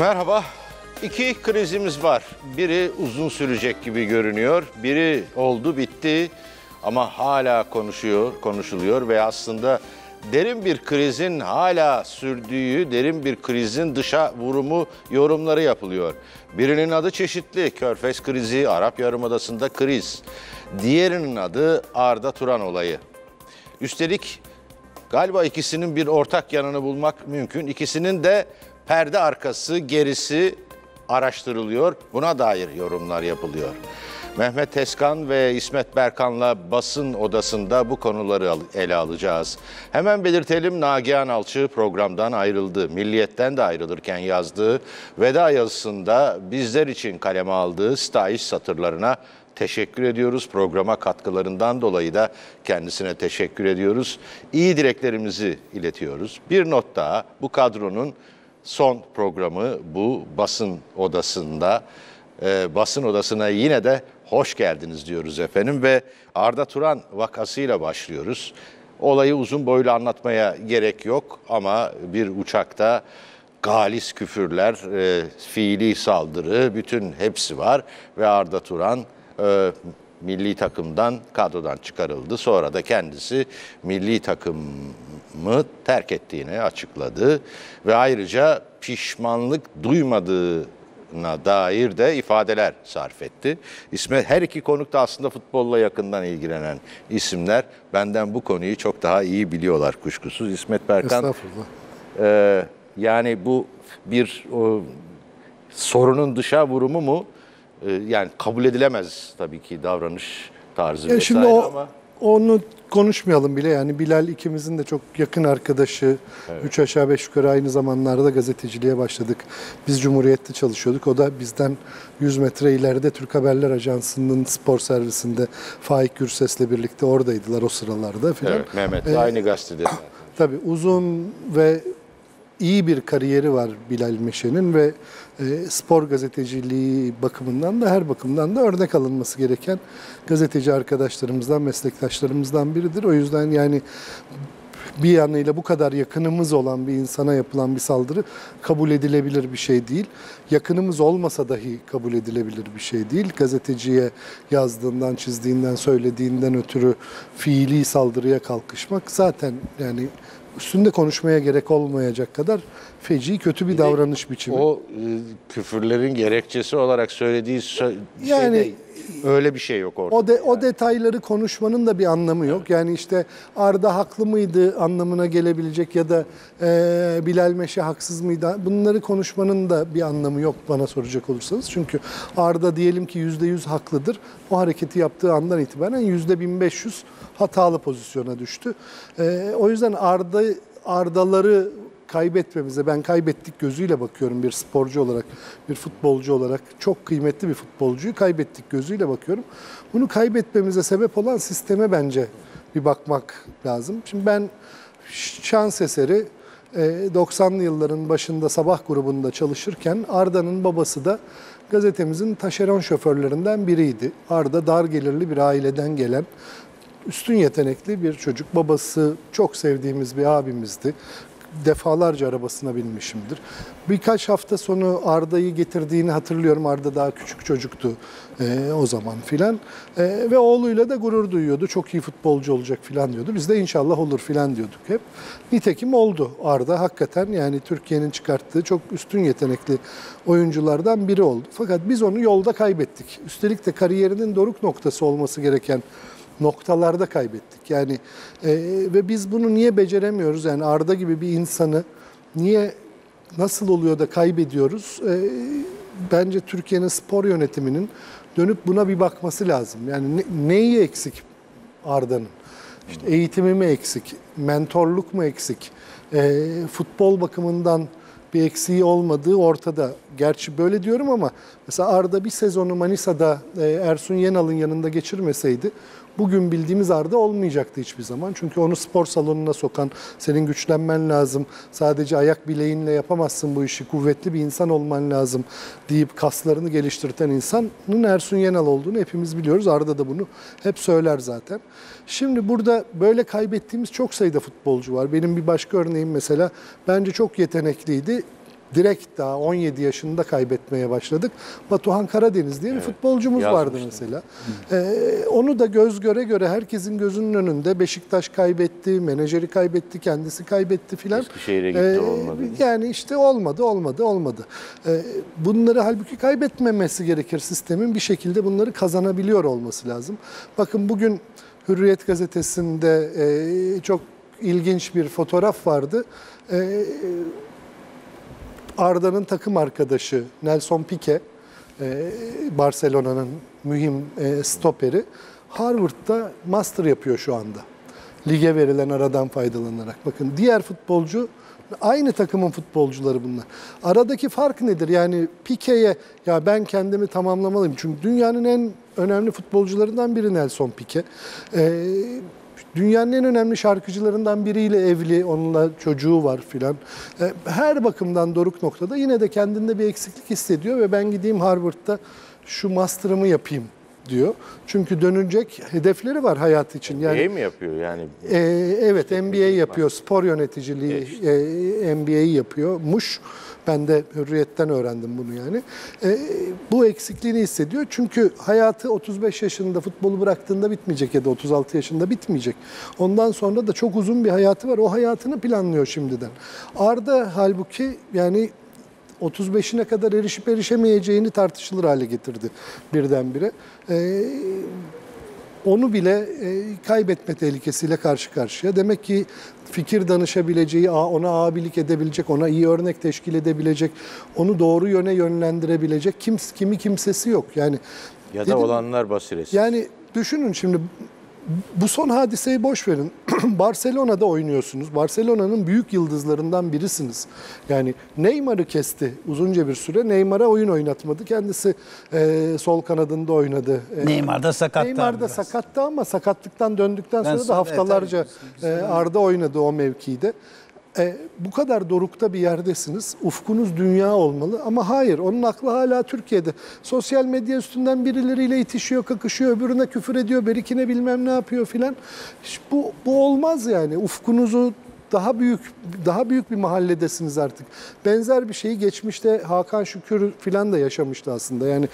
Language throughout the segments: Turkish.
Merhaba. İki krizimiz var. Biri uzun sürecek gibi görünüyor. Biri oldu bitti ama hala konuşuluyor ve aslında derin bir krizin hala sürdüğü, derin bir krizin dışa vurumu yorumları yapılıyor. Birinin adı çeşitli. Körfez krizi, Arap Yarımadası'nda kriz. Diğerinin adı Arda Turan olayı. Üstelik galiba ikisinin bir ortak yanını bulmak mümkün. İkisinin de perde arkası, gerisi araştırılıyor. Buna dair yorumlar yapılıyor. Mehmet Tezkan ve İsmet Berkan'la basın odasında bu konuları ele alacağız. Hemen belirtelim, Nagihan Alçı programdan ayrıldı. Milliyet'ten de ayrılırken yazdığı veda yazısında bizler için kaleme aldığı sitayiş satırlarına teşekkür ediyoruz. Programa katkılarından dolayı da kendisine teşekkür ediyoruz. İyi dileklerimizi iletiyoruz. Bir not daha, bu kadronun son programı bu basın odasında. Basın odasına yine de hoş geldiniz diyoruz efendim ve Arda Turan vakasıyla başlıyoruz. Olayı uzun boylu anlatmaya gerek yok ama bir uçakta galis küfürler, fiili saldırı, bütün hepsi var ve Arda Turan milli takımdan, kadrodan çıkarıldı. Sonra da kendisi milli takımı terk ettiğini açıkladı ve ayrıca pişmanlık duymadığına dair de ifadeler sarf etti. Her iki konuk da aslında futbolla yakından ilgilenen isimler. Benden bu konuyu çok daha iyi biliyorlar kuşkusuz. İsmet Berkan, yani bu bir sorunun dışa vurumu mu? Yani kabul edilemez tabii ki davranış tarzı yani şimdi ama onu konuşmayalım bile. Yani Bilal ikimizin de çok yakın arkadaşı. Evet. 3 aşağı 5 yukarı aynı zamanlarda gazeteciliğe başladık. Biz Cumhuriyet'te çalışıyorduk. O da bizden 100 metre ileride Türk Haberler Ajansı'nın spor servisinde Faik Gürses'le birlikte oradaydılar o sıralarda filan. Evet, Mehmet aynı gazetede. Tabii uzun ve iyi bir kariyeri var Bilal Meşe'nin ve spor gazeteciliği bakımından da her bakımdan da örnek alınması gereken gazeteci arkadaşlarımızdan, meslektaşlarımızdan biridir. O yüzden yani bir yanıyla bu kadar yakınımız olan bir insana yapılan bir saldırı kabul edilebilir bir şey değil. Yakınımız olmasa dahi kabul edilebilir bir şey değil. Gazeteciye yazdığından, çizdiğinden, söylediğinden ötürü fiili saldırıya kalkışmak zaten yani üstünde konuşmaya gerek olmayacak kadar feci, kötü bir davranış biçimi. O küfürlerin gerekçesi olarak söylediği yani, şeyde öyle bir şey yok ortada. O detayları konuşmanın da bir anlamı yok. Evet. Yani işte Arda haklı mıydı anlamına gelebilecek ya da Bilal Meşe haksız mıydı? Bunları konuşmanın da bir anlamı yok bana soracak olursanız. Çünkü Arda diyelim ki %100 haklıdır. O hareketi yaptığı andan itibaren %1500 hatalı pozisyona düştü. O yüzden Ardaları kaybetmemize, ben kaybettik gözüyle bakıyorum bir sporcu olarak, bir futbolcu olarak, çok kıymetli bir futbolcuyu kaybettik gözüyle bakıyorum. Bunu kaybetmemize sebep olan sisteme bence bir bakmak lazım. Şimdi ben şans eseri 90'lı yılların başında Sabah grubunda çalışırken Arda'nın babası da gazetemizin taşeron şoförlerinden biriydi. Arda dar gelirli bir aileden gelen, üstün yetenekli bir çocuk. Babası çok sevdiğimiz bir abimizdi. Defalarca arabasına binmişimdir. Birkaç hafta sonu Arda'yı getirdiğini hatırlıyorum. Arda daha küçük çocuktu o zaman filan. Ve oğluyla da gurur duyuyordu. Çok iyi futbolcu olacak filan diyordu. Biz de inşallah olur filan diyorduk hep. Nitekim oldu. Arda hakikaten yani Türkiye'nin çıkarttığı çok üstün yetenekli oyunculardan biri oldu. Fakat biz onu yolda kaybettik. Üstelik de kariyerinin doruk noktası olması gereken noktalarda kaybettik. Yani ve biz bunu niye beceremiyoruz? Yani Arda gibi bir insanı niye, nasıl oluyor da kaybediyoruz? Bence Türkiye'nin spor yönetiminin dönüp buna bir bakması lazım. Yani neyi eksik Arda'nın? İşte eğitimi mi eksik? Mentorluk mu eksik? Futbol bakımından bir eksiği olmadığı ortada. Gerçi böyle diyorum ama mesela Arda bir sezonu Manisa'da Ersun Yenal'ın yanında geçirmeseydi bugün bildiğimiz Arda olmayacaktı hiçbir zaman. Çünkü onu spor salonuna sokan, senin güçlenmen lazım, sadece ayak bileğinle yapamazsın bu işi, kuvvetli bir insan olman lazım deyip kaslarını geliştirten insanın Ersun Yenal olduğunu hepimiz biliyoruz. Arda da bunu hep söyler zaten. Şimdi burada böyle kaybettiğimiz çok sayıda futbolcu var. Benim bir başka örneğim mesela, bence çok yetenekliydi. direkt daha 17 yaşında kaybetmeye başladık. Batuhan Karadeniz diye bir futbolcumuz vardı mesela. Onu da göz göre göre herkesin gözünün önünde Beşiktaş kaybetti, menajeri kaybetti, kendisi kaybetti filan. Eskişehir'e gitti, olmadı. Yani işte olmadı. Bunları halbuki kaybetmemesi gerekir sistemin. Bir şekilde bunları kazanabiliyor olması lazım. Bakın bugün Hürriyet gazetesinde çok ilginç bir fotoğraf vardı. Arda'nın takım arkadaşı Nelson Piqué, Barcelona'nın mühim stoperi, Harvard'da master yapıyor şu anda. Lige verilen aradan faydalanarak. Bakın diğer futbolcu, aynı takımın futbolcuları bunlar. Aradaki fark nedir? Yani Piqué'ye ya ben kendimi tamamlamalıyım. Çünkü dünyanın en önemli futbolcularından biri Nelson Piqué. Dünyanın en önemli şarkıcılarından biriyle evli, onunla çocuğu var filan. Her bakımdan doruk noktada yine de kendinde bir eksiklik hissediyor ve ben gideyim Harvard'da şu master'ımı yapayım diyor. Çünkü dönecek hedefleri var hayat için. MBA yani, mi yapıyor yani? Evet, MBA yapıyor. Var. Spor yöneticiliği MBA'yi yapıyormuş. Ben de Hürriyet'ten öğrendim bunu yani. Bu eksikliğini hissediyor. Çünkü hayatı 35 yaşında futbolu bıraktığında bitmeyecek ya da 36 yaşında bitmeyecek. Ondan sonra da çok uzun bir hayatı var. O hayatını planlıyor şimdiden. Arda halbuki yani 35'ine kadar erişip erişemeyeceğini tartışılır hale getirdi birdenbire. Onu bile kaybetme tehlikesiyle karşı karşıya. Demek ki fikir danışabileceği, ona abilik edebilecek, ona iyi örnek teşkil edebilecek, onu doğru yöne yönlendirebilecek kimi kimsesi yok. Yani ya da olanlar basiresiz. Yani düşünün şimdi, bu son hadiseyi boş verin. Barcelona'da oynuyorsunuz. Barcelona'nın büyük yıldızlarından birisiniz. Yani Neymar'ı kesti uzunca bir süre. Neymar'a oyun oynatmadı. Kendisi sol kanadında oynadı. Neymar da sakattı. Neymar da sakattı ama sakatlıktan döndükten sonra da haftalarca Arda oynadı o mevkide. Bu kadar dorukta bir yerdesiniz. Ufkunuz dünya olmalı ama hayır, onun aklı hala Türkiye'de. Sosyal medya üstünden birileriyle itişiyor, kakışıyor, öbürüne küfür ediyor, berikine bilmem ne yapıyor filan. Bu olmaz yani. Ufkunuzu daha büyük bir mahalledesiniz artık. Benzer bir şeyi geçmişte Hakan Şükür filan da yaşamıştı aslında. Yani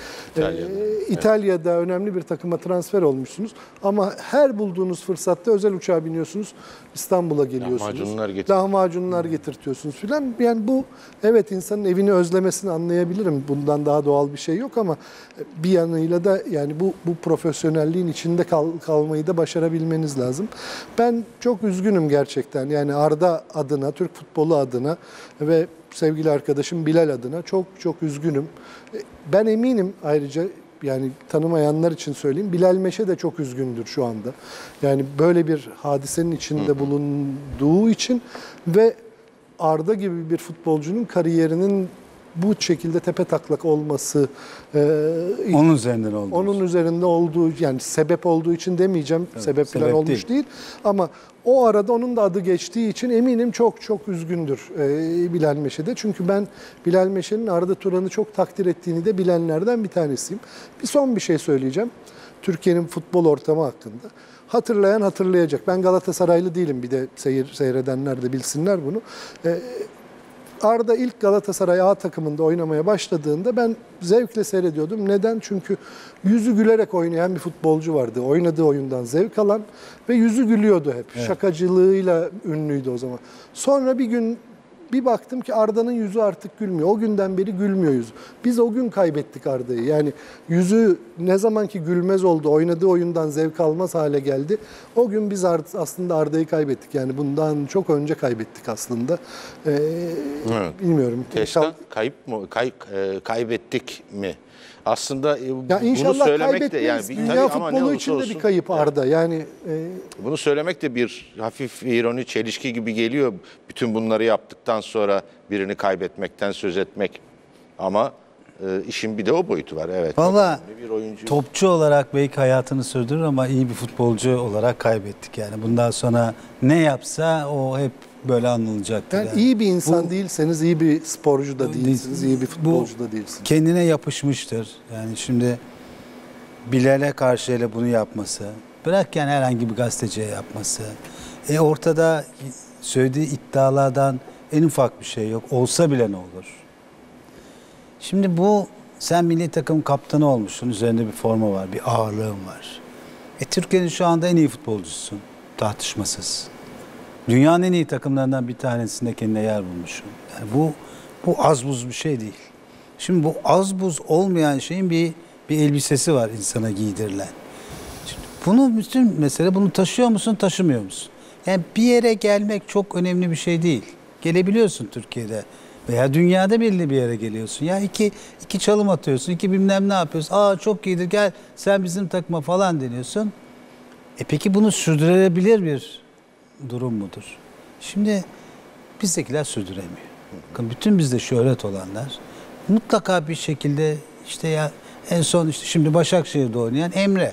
İtalya'da önemli bir takıma transfer olmuşsunuz ama her bulduğunuz fırsatta özel uçağa biniyorsunuz, İstanbul'a geliyorsunuz. Lahmacunlar getirtiyorsunuz filan. Yani bu, evet, insanın evini özlemesini anlayabilirim. Bundan daha doğal bir şey yok ama bir yanıyla da yani bu profesyonelliğin içinde kalmayı da başarabilmeniz lazım. Ben çok üzgünüm gerçekten. Yani Arda adına, Türk futbolu adına ve sevgili arkadaşım Bilal adına çok çok üzgünüm. Ben eminim, ayrıca yani tanımayanlar için söyleyeyim, Bilal Meşe de çok üzgündür şu anda. Yani böyle bir hadisenin içinde bulunduğu için ve Arda gibi bir futbolcunun kariyerinin bu şekilde tepetaklak olması, onun üzerinde olduğu, yani sebep olduğu için demeyeceğim, evet, sebepler olmuş değil ama o arada onun da adı geçtiği için eminim çok çok üzgündür Bilal Meşe'de. Çünkü ben Bilal Meşe'nin Arda Turan'ı çok takdir ettiğini de bilenlerden bir tanesiyim. Son bir şey söyleyeceğim Türkiye'nin futbol ortamı hakkında. Hatırlayan hatırlayacak. Ben Galatasaraylı değilim, bir de seyredenler de bilsinler bunu. Arda ilk Galatasaray A takımında oynamaya başladığında ben zevkle seyrediyordum. Neden? Çünkü yüzü gülerek oynayan bir futbolcu vardı. Oynadığı oyundan zevk alan ve yüzü gülüyordu hep. Evet. Şakacılığıyla ünlüydü o zaman. Sonra bir gün bir baktım ki Arda'nın yüzü artık gülmüyor. O günden beri gülmüyor yüzü. Biz o gün kaybettik Arda'yı. Yani yüzü ne zaman ki gülmez oldu, oynadığı oyundan zevk almaz hale geldi, o gün biz aslında Arda'yı kaybettik. Yani bundan çok önce kaybettik aslında. Evet. Bilmiyorum. Teşhis kayıp mı? Kaybettik mi? Aslında bunu söylemek de yani dünya futbolu için de bir kayıp Arda. Yani bunu söylemek de bir hafif ironi, çelişki gibi geliyor. Bütün bunları yaptıktan sonra birini kaybetmekten söz etmek. Ama işin bir de o boyutu var. Evet. Vallahi topçu olarak belki hayatını sürdürür ama iyi bir futbolcu olarak kaybettik yani. Bundan sonra ne yapsa o hep böyle anılacaktır. Yani iyi bir insan değilseniz iyi bir sporcu da değilsiniz, iyi bir futbolcu da değilsiniz. Kendine yapışmıştır. Yani şimdi Bilal'e karşı hele bunu yapması, bırak yani herhangi bir gazeteciye yapması. Ortada söylediği iddialardan en ufak bir şey yok. Olsa bile ne olur? Şimdi bu, sen milli takım kaptanı olmuşsun, üzerinde bir forma var, bir ağırlığın var. Türkiye'nin şu anda en iyi futbolcusun, tartışmasız. Dünyanın en iyi takımlarından bir tanesinde kendine yer bulmuşsun. Yani bu az buz bir şey değil. Şimdi bu az buz olmayan şeyin bir elbisesi var insana giydirilen. Şimdi bunu, bütün mesele bunu taşıyor musun, taşımıyor musun? Yani bir yere gelmek çok önemli bir şey değil. Gelebiliyorsun Türkiye'de veya dünyada belli bir yere geliyorsun. Ya iki çalım atıyorsun, iki bilmem ne yapıyorsun. Aa çok iyidir, gel sen bizim takıma falan deniyorsun. Peki bunu sürdürebilir bir durum mudur? Şimdi bizdekiler sürdüremiyor. Bütün bizde şöhret olanlar mutlaka bir şekilde işte ya en son işte şimdi Başakşehir'de oynayan Emre.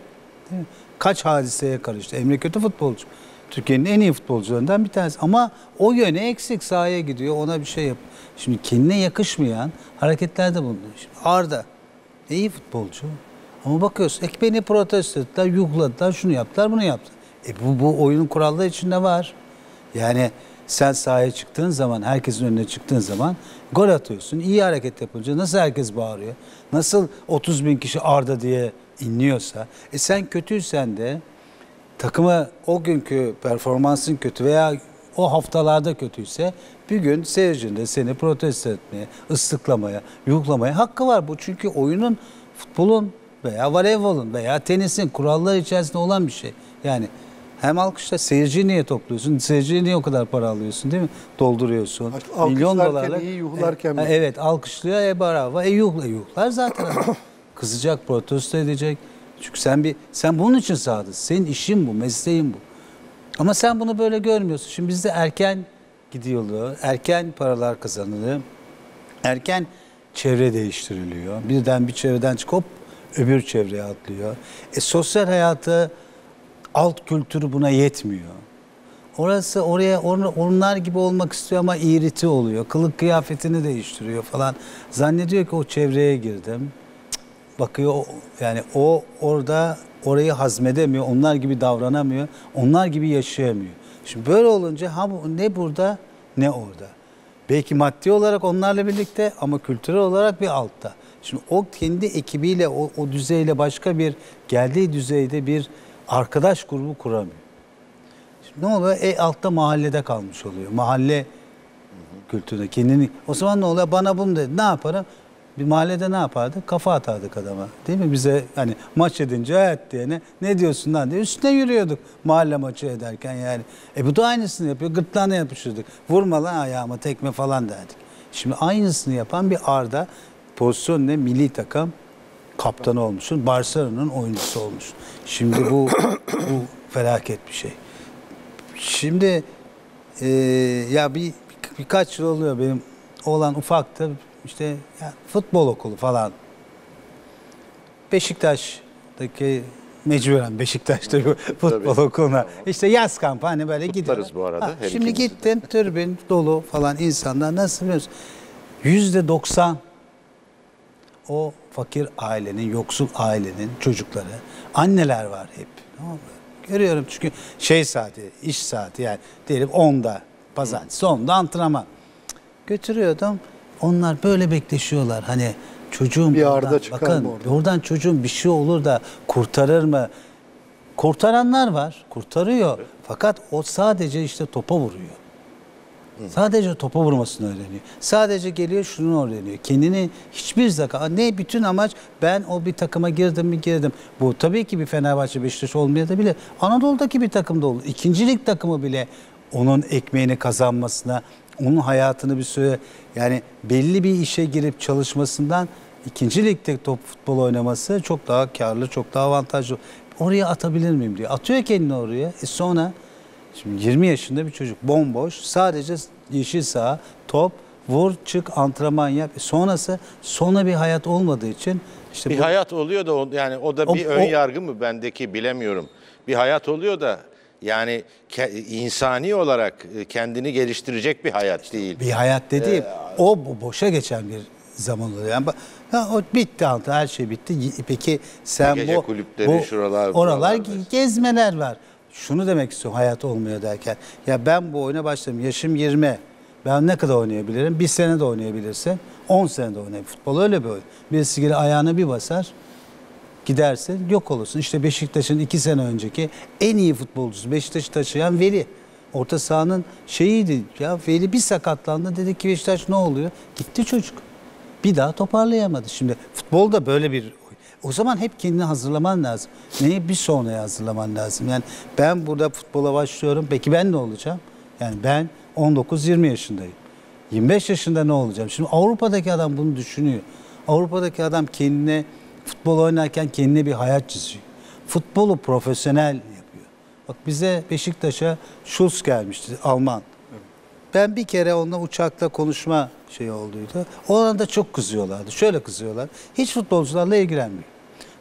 Değil mi? Kaç hadiseye karıştı. Emre kötü futbolcu. Türkiye'nin en iyi futbolcularından bir tanesi. Ama o yöne eksik, sahaya gidiyor, ona bir şey yap. Şimdi kendine yakışmayan hareketlerde bulunuyor. Şimdi Arda iyi futbolcu ama bakıyorsun beni protesto ettiler, yuhladılar, şunu yaptılar, bunu yaptılar. Bu oyunun kuralları içinde var. Yani sen sahaya çıktığın zaman, herkesin önüne çıktığın zaman gol atıyorsun. İyi hareket yapınca nasıl herkes bağırıyor? Nasıl 30.000 kişi Arda diye inliyorsa. Sen kötüysen de takıma, o günkü performansın kötü veya o haftalarda kötüyse bir gün seyircinin de seni protesto etmeye, ıslıklamaya, yuhlamaya hakkı var. Bu çünkü oyunun, futbolun veya voleybolun veya tenisin kuralları içerisinde olan bir şey. Yani hem alkışla seyirciyi niye topluyorsun? Seyirciyi niye o kadar para alıyorsun, değil mi? Dolduruyorsun. Milyon dolarla. İyi yuhlarken. Evet, alkışlıyor, bravo, yuhlar zaten. Kızacak, protesto edecek. Çünkü sen bunun için sahadasın. Senin işin bu, mesleğin bu. Ama sen bunu böyle görmüyorsun. Şimdi bizde erken gidiyordu, erken paralar kazanılıyor, erken çevre değiştiriliyor. Birden bir çevreden çıkıp öbür çevreye atlıyor. Sosyal hayatı, alt kültürü buna yetmiyor. Orası oraya, onlar gibi olmak istiyor ama iğriti oluyor. Kılık kıyafetini değiştiriyor falan. Zannediyor ki o çevreye girdim. Bakıyor yani orayı hazmedemiyor, onlar gibi davranamıyor, onlar gibi yaşayamıyor. Şimdi böyle olunca ne burada ne orada. Belki maddi olarak onlarla birlikte ama kültürel olarak bir altta. Şimdi o kendi ekibiyle, o düzeyle, başka bir geldiği düzeyde bir arkadaş grubu kuramıyor. Şimdi ne oluyor? Altta mahallede kalmış oluyor. Mahalle kültürüne kendini. O zaman ne oluyor? Bana bunu dedi. Ne yaparım? Bir mahallede ne yapardık? Kafa atardık adama. Değil mi? Bize hani maç edince hayat diyene ne diyorsun lan diye üstüne yürüyorduk mahalle maçı ederken yani. Bu da aynısını yapıyor. Gırtlağına yapıştırdık. Vurma lan ayağıma tekme falan derdik. Şimdi aynısını yapan bir Arda pozisyon ne? Milli takım kaptanı olmuşsun. Barcelona'nın oyuncusu olmuş. Şimdi bu felaket bir şey. Şimdi ya birkaç yıl oluyor, benim oğlan ufaktı. İşte futbol okulu falan. Beşiktaş'taki, mecburen Beşiktaş'ta futbol okuluna. İşte yaz kampı hani böyle gidiyoruz. Bu arada. Şimdi gittim, türbin dolu falan insanlar, nasıl biliyorsun? %90 o fakir ailenin, yoksul ailenin çocukları. Anneler var hep. Görüyorum çünkü saati, iş saati yani diyelim 10'da pazartesi, 10'da antrenman. Götürüyordum. Onlar böyle bekleşiyorlar. Hani çocuğum bir Arda çıkar, bakın oradan çocuğum bir şey olur da kurtarır mı? Kurtaranlar var. Kurtarıyor. Evet. Fakat o sadece işte topa vuruyor. Hı. Sadece topa vurmasını öğreniyor. Sadece geliyor şunu öğreniyor. Kendini hiçbir zaman bütün amaç ben bir takıma girdim mi girdim. Bu tabii ki bir Fenerbahçe, Beşiktaş olmaya da bile Anadolu'daki bir takımda olur. İkincilik takımı bile onun ekmeğini kazanmasına, onun hayatını bir süre yani belli bir işe girip çalışmasından ikinci ligde futbol oynaması çok daha karlı, çok daha avantajlı. Oraya atabilir miyim diyor. Atıyor kendini oraya. Sonra şimdi 20 yaşında bir çocuk bomboş. Sadece yeşil saha, top, vur, çık, antrenman yap. Sonra bir hayat olmadığı için işte bir hayat oluyor da yani o da bir ön yargı mı bendeki bilemiyorum. Bir hayat oluyor da yani insani olarak kendini geliştirecek bir hayat değil. Bir hayat dediğim boşa geçen bir zaman oluyor. Yani o bitti, her şey bitti. Peki sen gece kulüpleri, oralar gezmeler var. Şunu demek istiyorum hayat olmuyor derken. Ya ben bu oyuna başladım. Yaşım 20. Ben ne kadar oynayabilirim? Bir sene de oynayabilirsin. 10 senede oynayıp futbol öyle bir oyun. Birisi gelir ayağına bir basar, giderse yok olursun. İşte Beşiktaş'ın 2 sene önceki en iyi futbolcusu Beşiktaş'ı taşıyan Veli. Orta sahanın şeyiydi ya, Veli bir sakatlandı, dedi ki Beşiktaş ne oluyor? Gitti çocuk. Bir daha toparlayamadı. Şimdi futbolda böyle bir... O zaman hep kendini hazırlaman lazım. Neyi bir sonraya hazırlaman lazım. Yani ben burada futbola başlıyorum. Peki ben ne olacağım? Yani ben 19-20 yaşındayım. 25 yaşında ne olacağım? Şimdi Avrupa'daki adam bunu düşünüyor. Avrupa'daki adam kendine futbol oynarken kendine bir hayat çiziyor. Futbolu profesyonel yapıyor. Bak bize Beşiktaş'a Schulz gelmişti, Alman. Ben bir kere onunla uçakta konuşma şeyi olduydu. O arada çok kızıyorlardı. Şöyle kızıyorlar. Hiç futbolcularla ilgilenmiyor.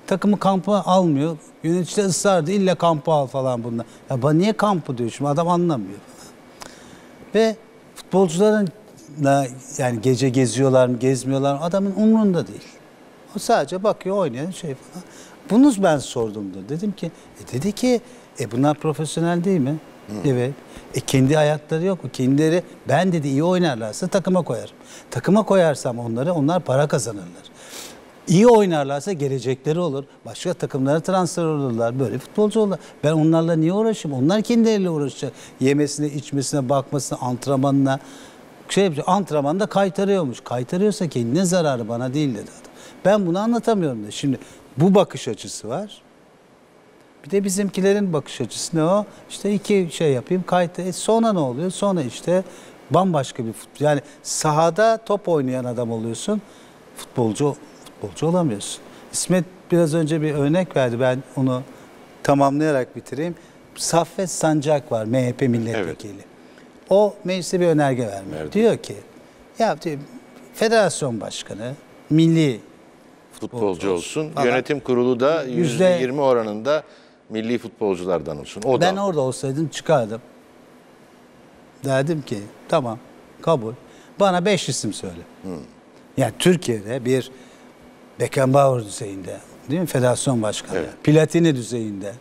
Takımı kampa almıyor. Yöneticiler ısrardı. İlla kampı al falan bunlar. Ya bana niye kampı diyor şimdi? Adam anlamıyor. Ve futbolcularla yani gece geziyorlar mı, gezmiyorlar mı? Adamın umrunda değil. O sadece bakıyor, oynuyor, şey falan. Bunu ben sorduğumda dedim ki, dedi ki, bunlar profesyonel değil mi? Hı. Evet. Kendi hayatları yok. Kendileri ben dedi iyi oynarlarsa takıma koyarım. Takıma koyarsam onları, onlar para kazanırlar. İyi oynarlarsa gelecekleri olur. Başka takımlara transfer olurlar. Böyle futbolcu olurlar. Ben onlarla niye uğraşayım? Onlar kendileriyle uğraşacak. Yemesine, içmesine, bakmasına, antrenmanına. Şey yapacak. Antrenmanda kaytarıyormuş. Kaytarıyorsa kendine zararı, bana değil dedi adam. Ben bunu anlatamıyorum dedi. Şimdi bu bakış açısı var. Bir de bizimkilerin bakış açısı ne o? İşte iki şey yapayım, kayıtta. Sonra ne oluyor? Sonra işte bambaşka bir futbol. Yani sahada top oynayan adam oluyorsun, futbolcu olamıyorsun. İsmet biraz önce bir örnek verdi. Ben onu tamamlayarak bitireyim. Saffet Sancak var, MHP milletvekili. Evet. O meclise bir önerge vermiyor. Evet. Diyor ki, ya diyor, federasyon başkanı, milli futbolcu olsun, falan. Yönetim kurulu da %20 oranında milli futbolculardan olsun. O ben da. Orada olsaydım çıkardım. Derdim ki tamam, kabul. Bana 5 isim söyle. Yani Türkiye'de bir Beckenbauer düzeyinde, değil mi? Federasyon başkanı. Evet. Platini düzeyinde.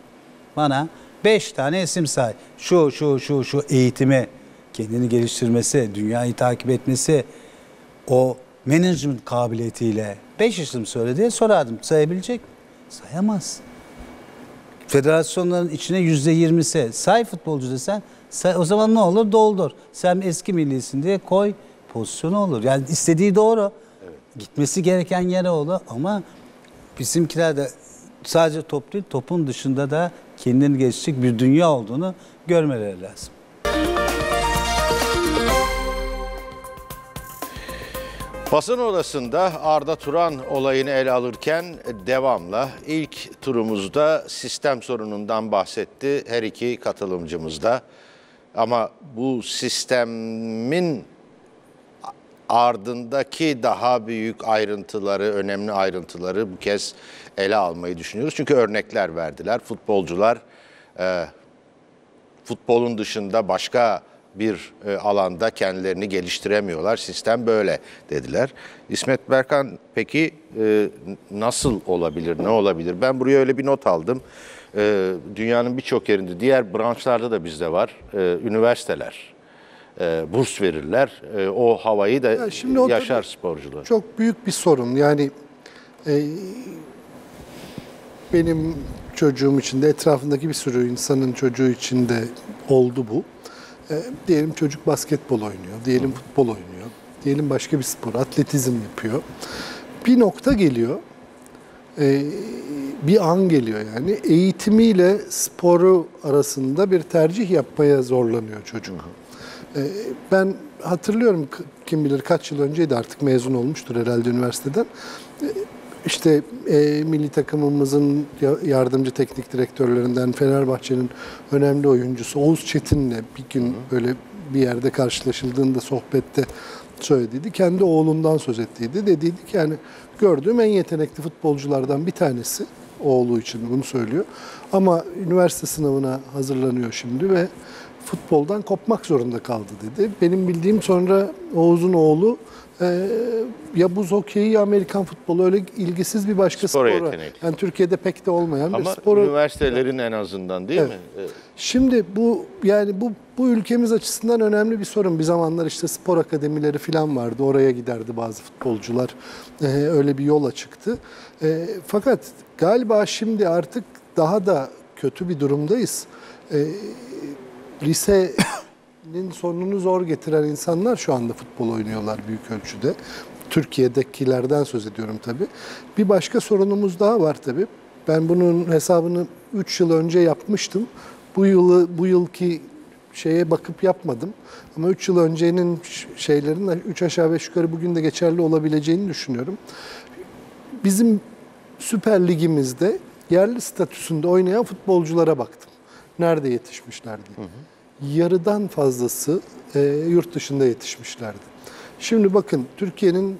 Bana 5 tane isim say. Şu eğitimi, kendini geliştirmesi, dünyayı takip etmesi, o management kabiliyetiyle 5 isim söyle diye sorardım. Sayabilecek mi? Sayamaz. Federasyonların içine %20'si say futbolcu desen, say, o zaman ne olur? Doldur. Sen eski millisin diye koy, pozisyonu olur. Yani istediği doğru. Evet. Gitmesi gereken yere olur ama bizimkiler de sadece top değil, topun dışında da kendini geçecek bir dünya olduğunu görmeleri lazım. Basın odasında Arda Turan olayını ele alırken devamla ilk turumuzda sistem sorunundan bahsetti her iki katılımcımız da. Ama bu sistemin ardındaki daha büyük ayrıntıları, önemli ayrıntıları bu kez ele almayı düşünüyoruz. Çünkü örnekler verdiler. Futbolcular futbolun dışında başka bir alanda kendilerini geliştiremiyorlar. Sistem böyle dediler. İsmet Berkan, peki nasıl olabilir, ne olabilir? Ben buraya öyle bir not aldım. Dünyanın birçok yerinde, diğer branşlarda da bizde var. Üniversiteler burs verirler. O havayı da ya yaşar sporcular. Çok büyük bir sorun. Yani benim çocuğum için de, etrafındaki bir sürü insanın çocuğu için de oldu bu. Diyelim çocuk basketbol oynuyor, diyelim futbol oynuyor, diyelim başka bir spor, atletizm yapıyor. Bir nokta geliyor, bir an geliyor yani. Eğitimiyle sporu arasında bir tercih yapmaya zorlanıyor çocuk. Ben hatırlıyorum, kim bilir kaç yıl önceydi, artık mezun olmuştur herhalde üniversiteden. İşte milli takımımızın yardımcı teknik direktörlerinden, Fenerbahçe'nin önemli oyuncusu Oğuz Çetin'le bir gün böyle bir yerde karşılaşıldığında sohbette söylediydi. Kendi oğlundan söz ettiydi. Dediydi ki yani gördüğüm en yetenekli futbolculardan bir tanesi, oğlu için bunu söylüyor. Ama üniversite sınavına hazırlanıyor şimdi ve futboldan kopmak zorunda kaldı dedi. Benim bildiğim sonra Oğuz'un oğlu ya buz hokeyi ya Amerikan futbolu, öyle ilgisiz bir başka spora. Yani Türkiye'de pek de olmayan ama bir spor. Ama üniversitelerin en azından değil mi? Evet. Şimdi bu yani bu ülkemiz açısından önemli bir sorun. Bir zamanlar işte spor akademileri falan vardı. Oraya giderdi bazı futbolcular. Öyle bir yola çıktı. Fakat galiba şimdi artık daha da kötü bir durumdayız. Lisenin sonunu zor getiren insanlar şu anda futbol oynuyorlar büyük ölçüde. Türkiye'dekilerden söz ediyorum tabii. Bir başka sorunumuz daha var tabii. Ben bunun hesabını 3 yıl önce yapmıştım. Bu yılki şeye bakıp yapmadım. Ama 3 yıl öncenin şeylerin 3 aşağı 5 yukarı bugün de geçerli olabileceğini düşünüyorum. Bizim Süper Ligimizde yerli statüsünde oynayan futbolculara baktım. Nerede yetişmişlerdi? Hı hı. Yarıdan fazlası yurt dışında yetişmişlerdi. Şimdi bakın Türkiye'nin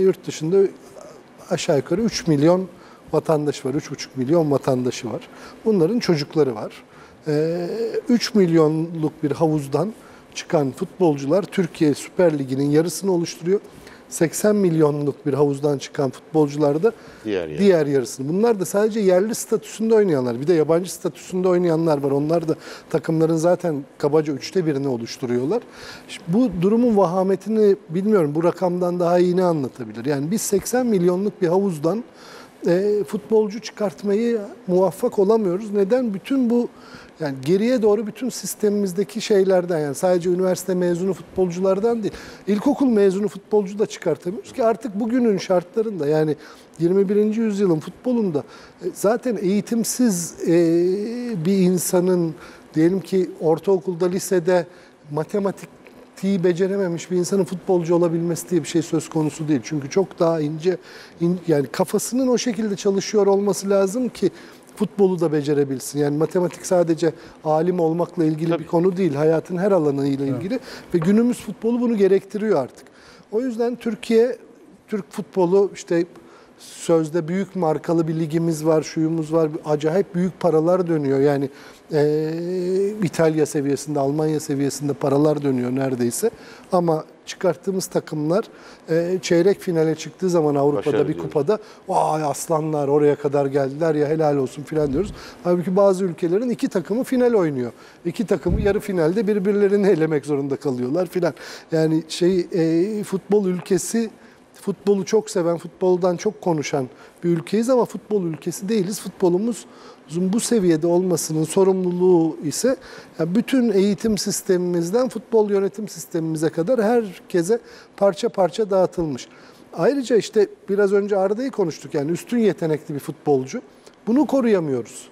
yurt dışında aşağı yukarı 3 milyon vatandaşı var. 3,5 milyon vatandaşı var. Bunların çocukları var. 3 milyonluk bir havuzdan çıkan futbolcular Türkiye Süper Ligi'nin yarısını oluşturuyor. 80 milyonluk bir havuzdan çıkan futbolcular da diğer yarısını. Bunlar da sadece yerli statüsünde oynayanlar. Bir de yabancı statüsünde oynayanlar var. Onlar da takımların zaten kabaca 1/3'ünü oluşturuyorlar. Şimdi bu durumun vahametini bilmiyorum. Bu rakamdan daha iyi ne anlatabilir? Yani biz 80 milyonluk bir havuzdan futbolcu çıkartmayı muvaffak olamıyoruz. Neden? Bütün bu yani geriye doğru bütün sistemimizdeki şeylerden, yani sadece üniversite mezunu futbolculardan değil, ilkokul mezunu futbolcu da çıkartamıyoruz ki artık bugünün şartlarında, yani 21. yüzyılın futbolunda zaten eğitimsiz bir insanın, diyelim ki ortaokulda, lisede matematik becerememiş bir insanın futbolcu olabilmesi diye bir şey söz konusu değil. Çünkü çok daha ince yani kafasının o şekilde çalışıyor olması lazım ki futbolu da becerebilsin. Yani matematik sadece alim olmakla ilgili tabii bir konu değil. Hayatın her alanıyla ilgili. Evet. Ve günümüz futbolu bunu gerektiriyor artık. O yüzden Türk futbolu işte sözde büyük markalı bir ligimiz var, şuyumuz var. Acayip büyük paralar dönüyor. Yani İtalya seviyesinde, Almanya seviyesinde paralar dönüyor neredeyse. Ama çıkarttığımız takımlar çeyrek finale çıktığı zaman Avrupa'da başarı bir diyorum kupada, vay aslanlar oraya kadar geldiler ya helal olsun filan diyoruz. Halbuki bazı ülkelerin 2 takımı final oynuyor. 2 takımı yarı finalde birbirlerini elemek zorunda kalıyorlar filan. Yani futbol ülkesi, futbolu çok seven, futboldan çok konuşan bir ülkeyiz ama futbol ülkesi değiliz. Futbolumuzun bu seviyede olmasının sorumluluğu ise yani bütün eğitim sistemimizden futbol yönetim sistemimize kadar herkese parça parça dağıtılmış. Ayrıca işte biraz önce Arda'yı konuştuk, yani üstün yetenekli bir futbolcu. Bunu koruyamıyoruz.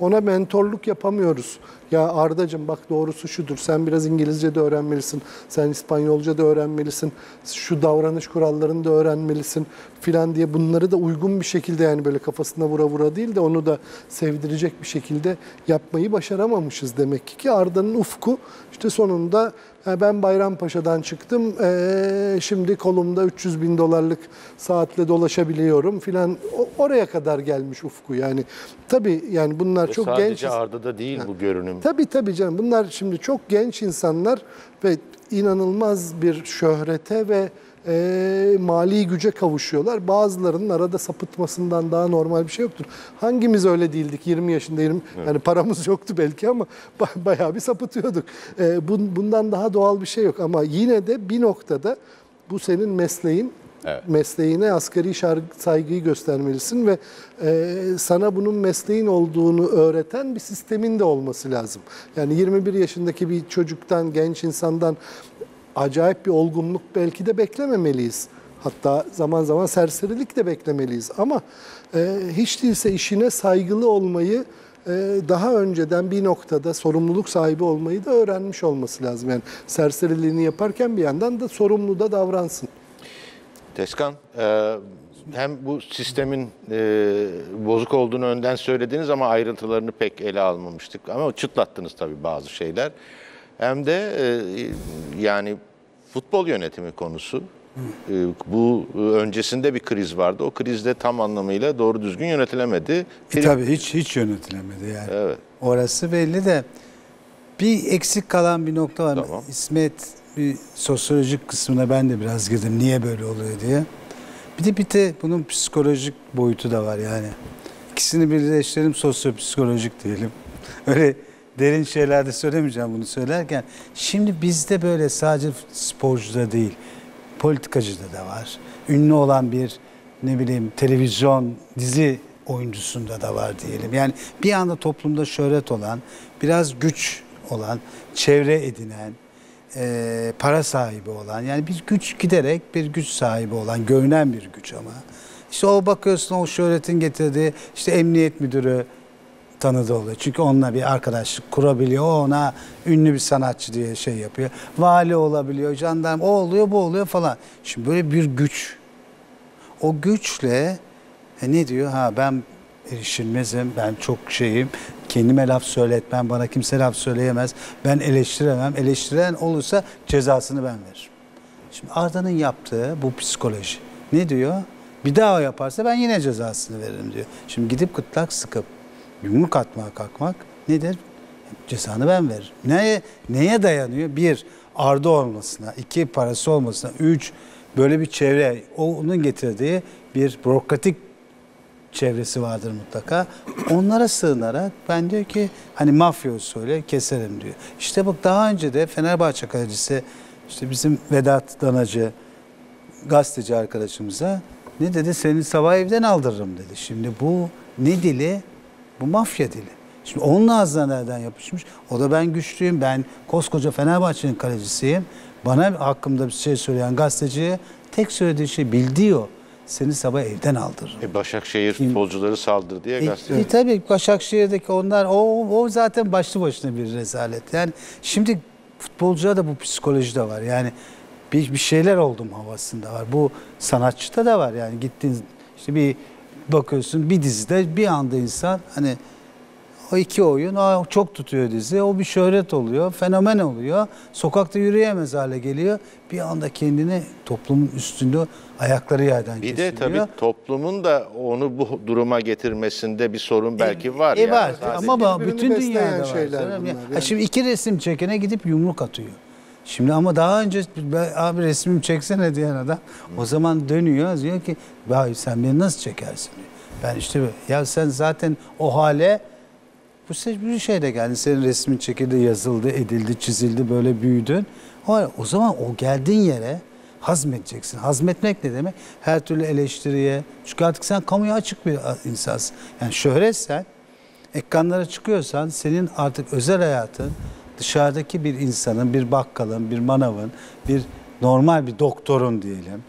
Ona mentorluk yapamıyoruz. Ya Arda'cığım bak doğrusu şudur, sen biraz İngilizce de öğrenmelisin, sen İspanyolca da öğrenmelisin, şu davranış kurallarını da öğrenmelisin filan diye bunları da uygun bir şekilde, yani böyle kafasına vura vura değil de onu da sevdirecek bir şekilde yapmayı başaramamışız demek ki. Arda'nın ufku işte sonunda ben Bayrampaşa'dan çıktım, şimdi kolumda $300.000 saatle dolaşabiliyorum filan, oraya kadar gelmiş ufku yani. Tabii yani bunlar çok sadece genç. Sadece Arda'da değil yani bu görünüm. Tabii canım, bunlar şimdi çok genç insanlar ve inanılmaz bir şöhrete ve mali güce kavuşuyorlar. Bazılarının arada sapıtmasından daha normal bir şey yoktur. Hangimiz öyle değildik 20 yaşında, evet. Yani paramız yoktu belki ama bayağı bir sapıtıyorduk. Bundan daha doğal bir şey yok ama yine de bir noktada bu senin mesleğin. Evet. Mesleğine asgari saygıyı göstermelisin ve sana bunun mesleğin olduğunu öğreten bir sistemin de olması lazım. Yani 21 yaşındaki bir çocuktan, genç insandan acayip bir olgunluk belki de beklememeliyiz. Hatta zaman zaman serserilik de beklemeliyiz. Ama hiç değilse işine saygılı olmayı, daha önceden bir noktada sorumluluk sahibi olmayı da öğrenmiş olması lazım. Yani serseriliğini yaparken bir yandan da sorumlu da davransın. Tezkan, hem bu sistemin bozuk olduğunu önden söylediniz ama ayrıntılarını pek ele almamıştık. Ama çıtlattınız tabii bazı şeyler. Hem de yani futbol yönetimi konusu. Bu öncesinde bir kriz vardı. O krizde tam anlamıyla doğru düzgün yönetilemedi. Tabii hiç yönetilemedi yani. Evet. Orası belli de Bir eksik kalan bir nokta var. Tamam. İsmet, bir sosyolojik kısmına ben de biraz girdim. Niye böyle oluyor diye. Bir de bunun psikolojik boyutu da var yani. İkisini birleştirelim, sosyopsikolojik diyelim. Öyle derin şeyler de söylemeyeceğim bunu söylerken. Şimdi bizde böyle sadece sporcuda değil, politikacıda da var. Ünlü olan bir ne bileyim televizyon, dizi oyuncusunda da var diyelim. Yani bir anda toplumda şöhret olan, biraz güç olan, çevre edinen, para sahibi olan, yani bir güç giderek bir güç sahibi olan, görünen bir güç ama. İşte o bakıyorsun o şöhretin getirdiği işte emniyet müdürü tanıdığı oluyor. Çünkü onunla bir arkadaşlık kurabiliyor. O ona ünlü bir sanatçı diye şey yapıyor. Vali olabiliyor, jandarma, o oluyor, bu oluyor falan. Şimdi böyle bir güç. O güçle ne diyor? Ha ben erişilmezim, ben çok şeyim, kendime laf söyletmem, bana kimse laf söyleyemez, ben eleştiremem, eleştiren olursa cezasını ben veririm. Şimdi Arda'nın yaptığı bu psikoloji. Ne diyor? Bir daha yaparsa ben yine cezasını veririm diyor. Şimdi gidip gırtlak sıkıp yumruk atmaya kalkmak nedir? Cezanı ben veririm. Neye dayanıyor? Bir, Arda olmasına, iki, parası olmasına, üç, böyle bir çevre, onun getirdiği bir bürokratik çevresi vardır mutlaka. Onlara sığınarak ben diyor ki hani mafya söyle keserim diyor. İşte bak daha önce de Fenerbahçe kalecisi işte bizim Vedat Danacı gazeteci arkadaşımıza ne dedi? Seni sabah evden aldırırım dedi. Şimdi bu ne dili? Bu mafya dili. Şimdi onun ağzına nereden yapışmış? O da ben güçlüyüm, ben koskoca Fenerbahçe'nin kalecisiyim. Bana hakkımda bir şey söyleyen gazeteciye tek söylediği şey bildiği o. Seni sabah evden aldırır. Başakşehir futbolcuları saldır diye gazeteciler. Tabii Başakşehir'deki onlar o zaten başlı başına bir rezalet. Yani şimdi futbolcuya da bu psikoloji de var. Yani bir şeyler oldum havasında var. Bu sanatçıda da var. Yani gittiğiniz işte bir bakıyorsun bir dizide bir anda insan hani o iki oyun çok tutuyor dizi. O bir şöhret oluyor, fenomen oluyor. Sokakta yürüyemez hale geliyor. Bir anda kendini toplumun üstünde ayakları yerden kesiliyor. Bir de tabii toplumun da onu bu duruma getirmesinde bir sorun belki var. Var yani. Ama bütün dünyada şeyler var. Yani. Şimdi iki resim çekene gidip yumruk atıyor. Şimdi ama daha önce abi resmimi çeksene diyen adam o zaman dönüyor diyor ki sen beni nasıl çekersin diyor. Ben işte ya sen zaten o hale bu bir şeyle geldi. Senin resmin çekildi, yazıldı, edildi, çizildi, böyle büyüdün. O zaman o geldiğin yere hazmedeceksin. Hazmetmek ne demek? Her türlü eleştiriye. Çünkü artık sen kamuya açık bir insansın. Yani şöhretsen, ekranlara çıkıyorsan senin artık özel hayatın dışarıdaki bir insanın, bir bakkalın, bir manavın, bir normal bir doktorun diyelim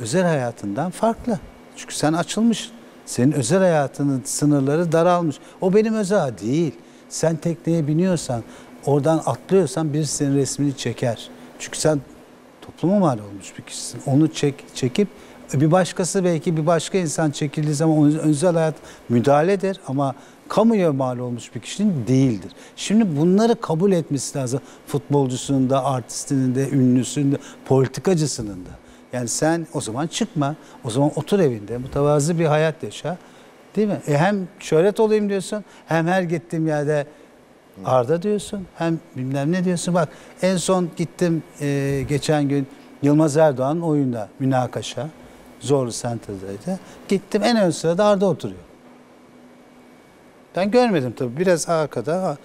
özel hayatından farklı. Çünkü sen açılmışsın. Senin özel hayatının sınırları daralmış. O benim özel değil. Sen tekneye biniyorsan, oradan atlıyorsan birisi senin resmini çeker. Çünkü sen topluma mal olmuş bir kişisin. Onu çekip bir başkası belki bir başka insan çekildiği zaman onun özel hayat müdahaledir ama kamuya mal olmuş bir kişinin değildir. Şimdi bunları kabul etmesi lazım. Futbolcusunun da, artistinin de, ünlüsünün de, politikacısının da. Yani sen o zaman çıkma, o zaman otur evinde, mütevazı bir hayat yaşa. Değil mi? Hem şöhret olayım diyorsun, hem her gittiğim yerde Arda diyorsun, hem bilmem ne diyorsun. Bak en son gittim geçen gün Yılmaz Erdoğan'ın oyunda, münakaşa, Zorlu Center'daydı. Gittim en ön sırada Arda oturuyor. Ben görmedim tabii, biraz arkada.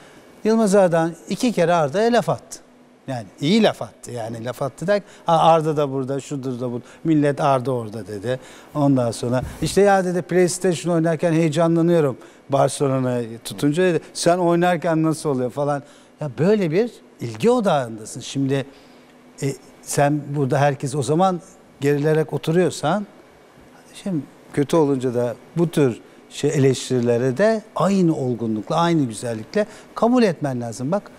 Yılmaz Erdoğan 2 kere Arda'ya laf attı. Yani iyi laf attı yani laf attı derken Arda da burada, şudur da bu, millet Arda orada dedi. Ondan sonra işte ya dedi PlayStation oynarken heyecanlanıyorum Barcelona'yı tutunca dedi. Sen oynarken nasıl oluyor falan. Ya böyle bir ilgi odağındasın. Şimdi sen burada herkes o zaman gerilerek oturuyorsan şimdi kötü olunca da bu tür eleştirilere de aynı olgunlukla, aynı güzellikle kabul etmen lazım. Bak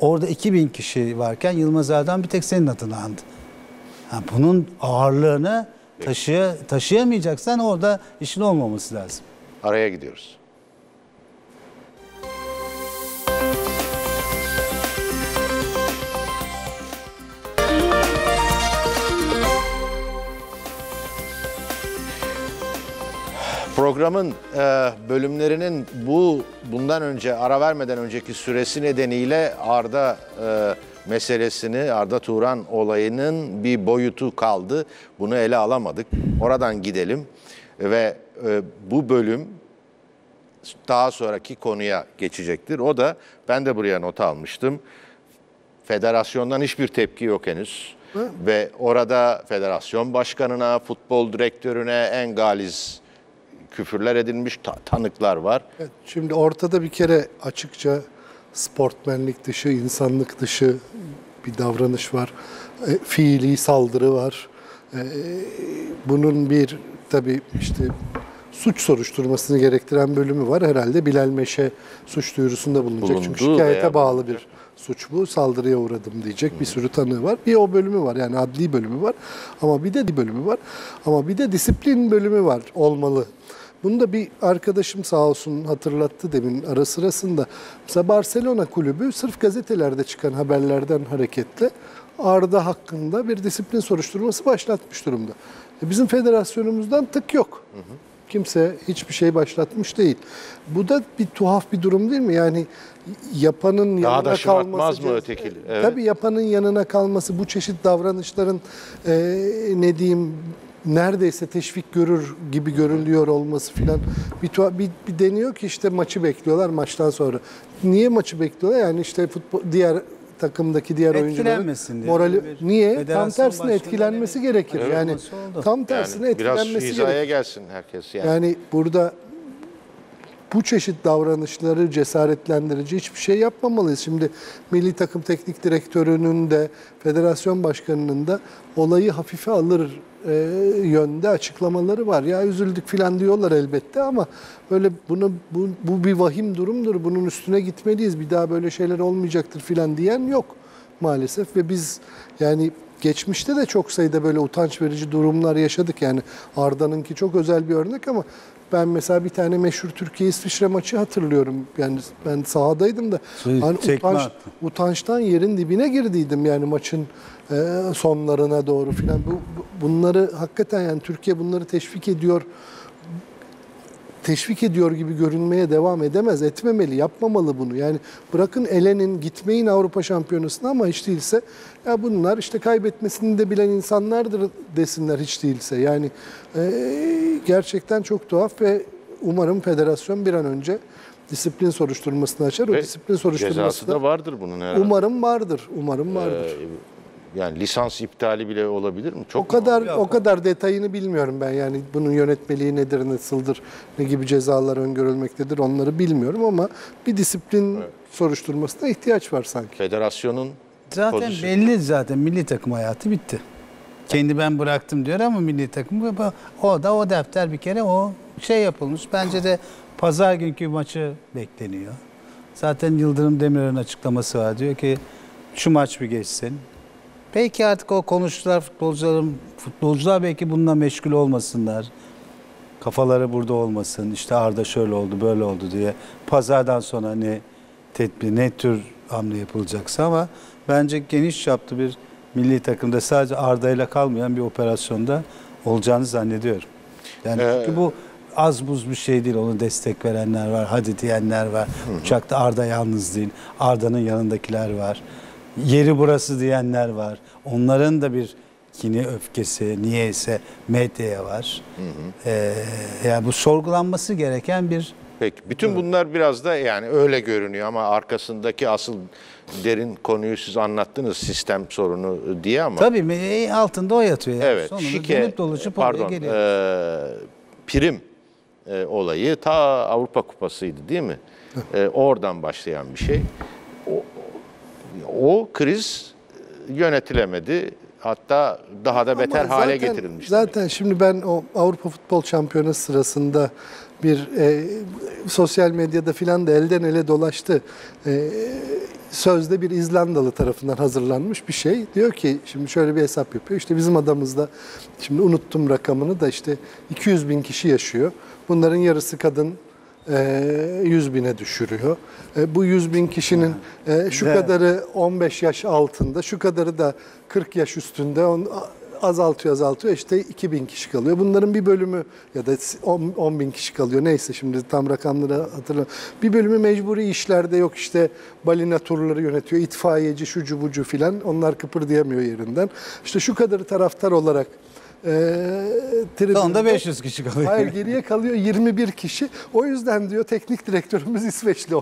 orada 2000 kişi varken Yılmaz Erdoğan bir tek senin adını andı. Yani bunun ağırlığını taşıyamayacaksan orada işin olmaması lazım. Araya gidiyoruz. Programın bölümlerinin bundan önce ara vermeden önceki süresi nedeniyle Arda meselesini, Arda Turan olayının bir boyutu kaldı. Bunu ele alamadık. Oradan gidelim ve bu bölüm daha sonraki konuya geçecektir. O da, ben de buraya not almıştım. Federasyondan hiçbir tepki yok henüz. Hı? Ve orada federasyon başkanına, futbol direktörüne en galiz küfürler edilmiş, tanıklar var. Evet, şimdi ortada bir kere açıkça sportmenlik dışı, insanlık dışı bir davranış var. Fiili saldırı var. Bunun bir tabii işte suç soruşturmasını gerektiren bölümü var. Herhalde Bilal Meşe suç duyurusunda bulunacak. Çünkü şikayete bağlı bir suç bu. Saldırıya uğradım diyecek bir sürü tanığı var. Bir o bölümü var, yani adli bölümü var. Ama bir de disiplin bölümü var, olmalı. Bunu da bir arkadaşım sağ olsun hatırlattı demin ara sırasında. Mesela Barcelona kulübü sırf gazetelerde çıkan haberlerden hareketle Arda hakkında bir disiplin soruşturması başlatmış durumda. Bizim federasyonumuzdan tık yok. Hı hı. Kimse hiçbir şey başlatmış değil. Bu da bir tuhaf bir durum değil mi? Yani yapanın yanına kalması... mı ötekili? Evet. Tabii yapanın yanına kalması, bu çeşit davranışların neredeyse teşvik görür gibi görülüyor olması filan. Bir deniyor ki işte maçı bekliyorlar maçtan sonra. Niye maçı bekliyorlar? Yani işte diğer takımdaki diğer oyuncuların morali niye? Tam tersine etkilenmesi gerekir. Yani tam tersine etkilenmesi gerekir. Biraz hizaya gelsin herkes. Yani burada bu çeşit davranışları cesaretlendirici hiçbir şey yapmamalıyız. Şimdi milli takım teknik direktörünün de federasyon başkanının da olayı hafife alır yönde açıklamaları var. Ya üzüldük filan diyorlar elbette ama böyle bu bir vahim durumdur. Bunun üstüne gitmeliyiz. Bir daha böyle şeyler olmayacaktır filan diyen yok maalesef ve biz yani geçmişte de çok sayıda böyle utanç verici durumlar yaşadık. Yani Arda'nınki çok özel bir örnek ama ben mesela bir tane meşhur Türkiye-İsviçre maçı hatırlıyorum. Yani ben sahadaydım da hani utançtan yerin dibine girdiydim yani maçın sonlarına doğru filan. Bunları hakikaten yani Türkiye bunları teşvik ediyor gibi görünmeye devam edemez, etmemeli, yapmamalı bunu. Yani bırakın gitmeyin Avrupa Şampiyonası'na ama hiç değilse ya bunlar işte kaybetmesini de bilen insanlardır desinler hiç değilse. Yani gerçekten çok tuhaf ve umarım federasyon bir an önce disiplin soruşturmasını açar. Ve o disiplin soruşturması cezası da vardır bunun herhalde. Umarım vardır. Yani lisans iptali bile olabilir mi? O kadar detayını bilmiyorum ben. Yani bunun yönetmeliği nedir, nasıldır, ne gibi cezalar öngörülmektedir onları bilmiyorum ama bir disiplin soruşturmasına ihtiyaç var sanki. Federasyonun belli zaten milli takım hayatı bitti. Kendi ben bıraktım diyor ama milli takım o defter bir kere yapılmış. Bence de pazar günkü maçı bekleniyor. Zaten Yıldırım Demirören'in açıklaması var. Diyor ki şu maç bir geçsin. Belki artık o konuştular futbolcular belki bununla meşgul olmasınlar. Kafaları burada olmasın. İşte Arda şöyle oldu, böyle oldu diye. Pazardan sonra ne tür hamle yapılacaksa ama bence geniş çaplı bir milli takımda sadece Arda'yla kalmayan bir operasyonda olacağını zannediyorum. Yani çünkü bu az buz bir şey değil. Onu destek verenler var, hadi diyenler var. Uçakta Arda yalnız değil. Arda'nın yanındakiler var. Yeri burası diyenler var. Onların da bir kini, öfkesi, niyeyse medyaya var. Hı hı. Yani bu sorgulanması gereken bir... Peki, bütün bunlar biraz da yani öyle görünüyor ama arkasındaki asıl derin konuyu siz anlattınız, sistem sorunu diye ama... Tabii altında o yatıyor. Yani. Evet, sonunda prim olayı ta Avrupa Kupası'ydı değil mi? Oradan başlayan bir şey. O kriz yönetilemedi. Hatta daha da beter hale getirilmişti. Zaten şimdi ben o Avrupa Futbol Şampiyonası sırasında bir sosyal medyada filan da elden ele dolaştı. Sözde bir İzlandalı tarafından hazırlanmış bir şey. Diyor ki şimdi şöyle bir hesap yapıyor. İşte bizim adamızda şimdi unuttum rakamını da işte 200.000 kişi yaşıyor. Bunların yarısı kadın. 100.000'e düşürüyor. Bu 100.000 kişinin şu kadarı 15 yaş altında, şu kadarı da 40 yaş üstünde, azaltıyor. İşte 2000 kişi kalıyor. Bunların bir bölümü ya da 10 bin kişi kalıyor. Neyse, şimdi tam rakamları hatırlamıyorum. Bir bölümü mecburi işlerde, yok işte balina turları yönetiyor. İtfaiyeci, şucu bucu filan. Onlar kıpırdayamıyor yerinden. İşte şu kadarı taraftar olarak tam da 500 kişi kalıyor. Hayır, geriye kalıyor 21 kişi. O yüzden diyor teknik direktörümüz İsveçli,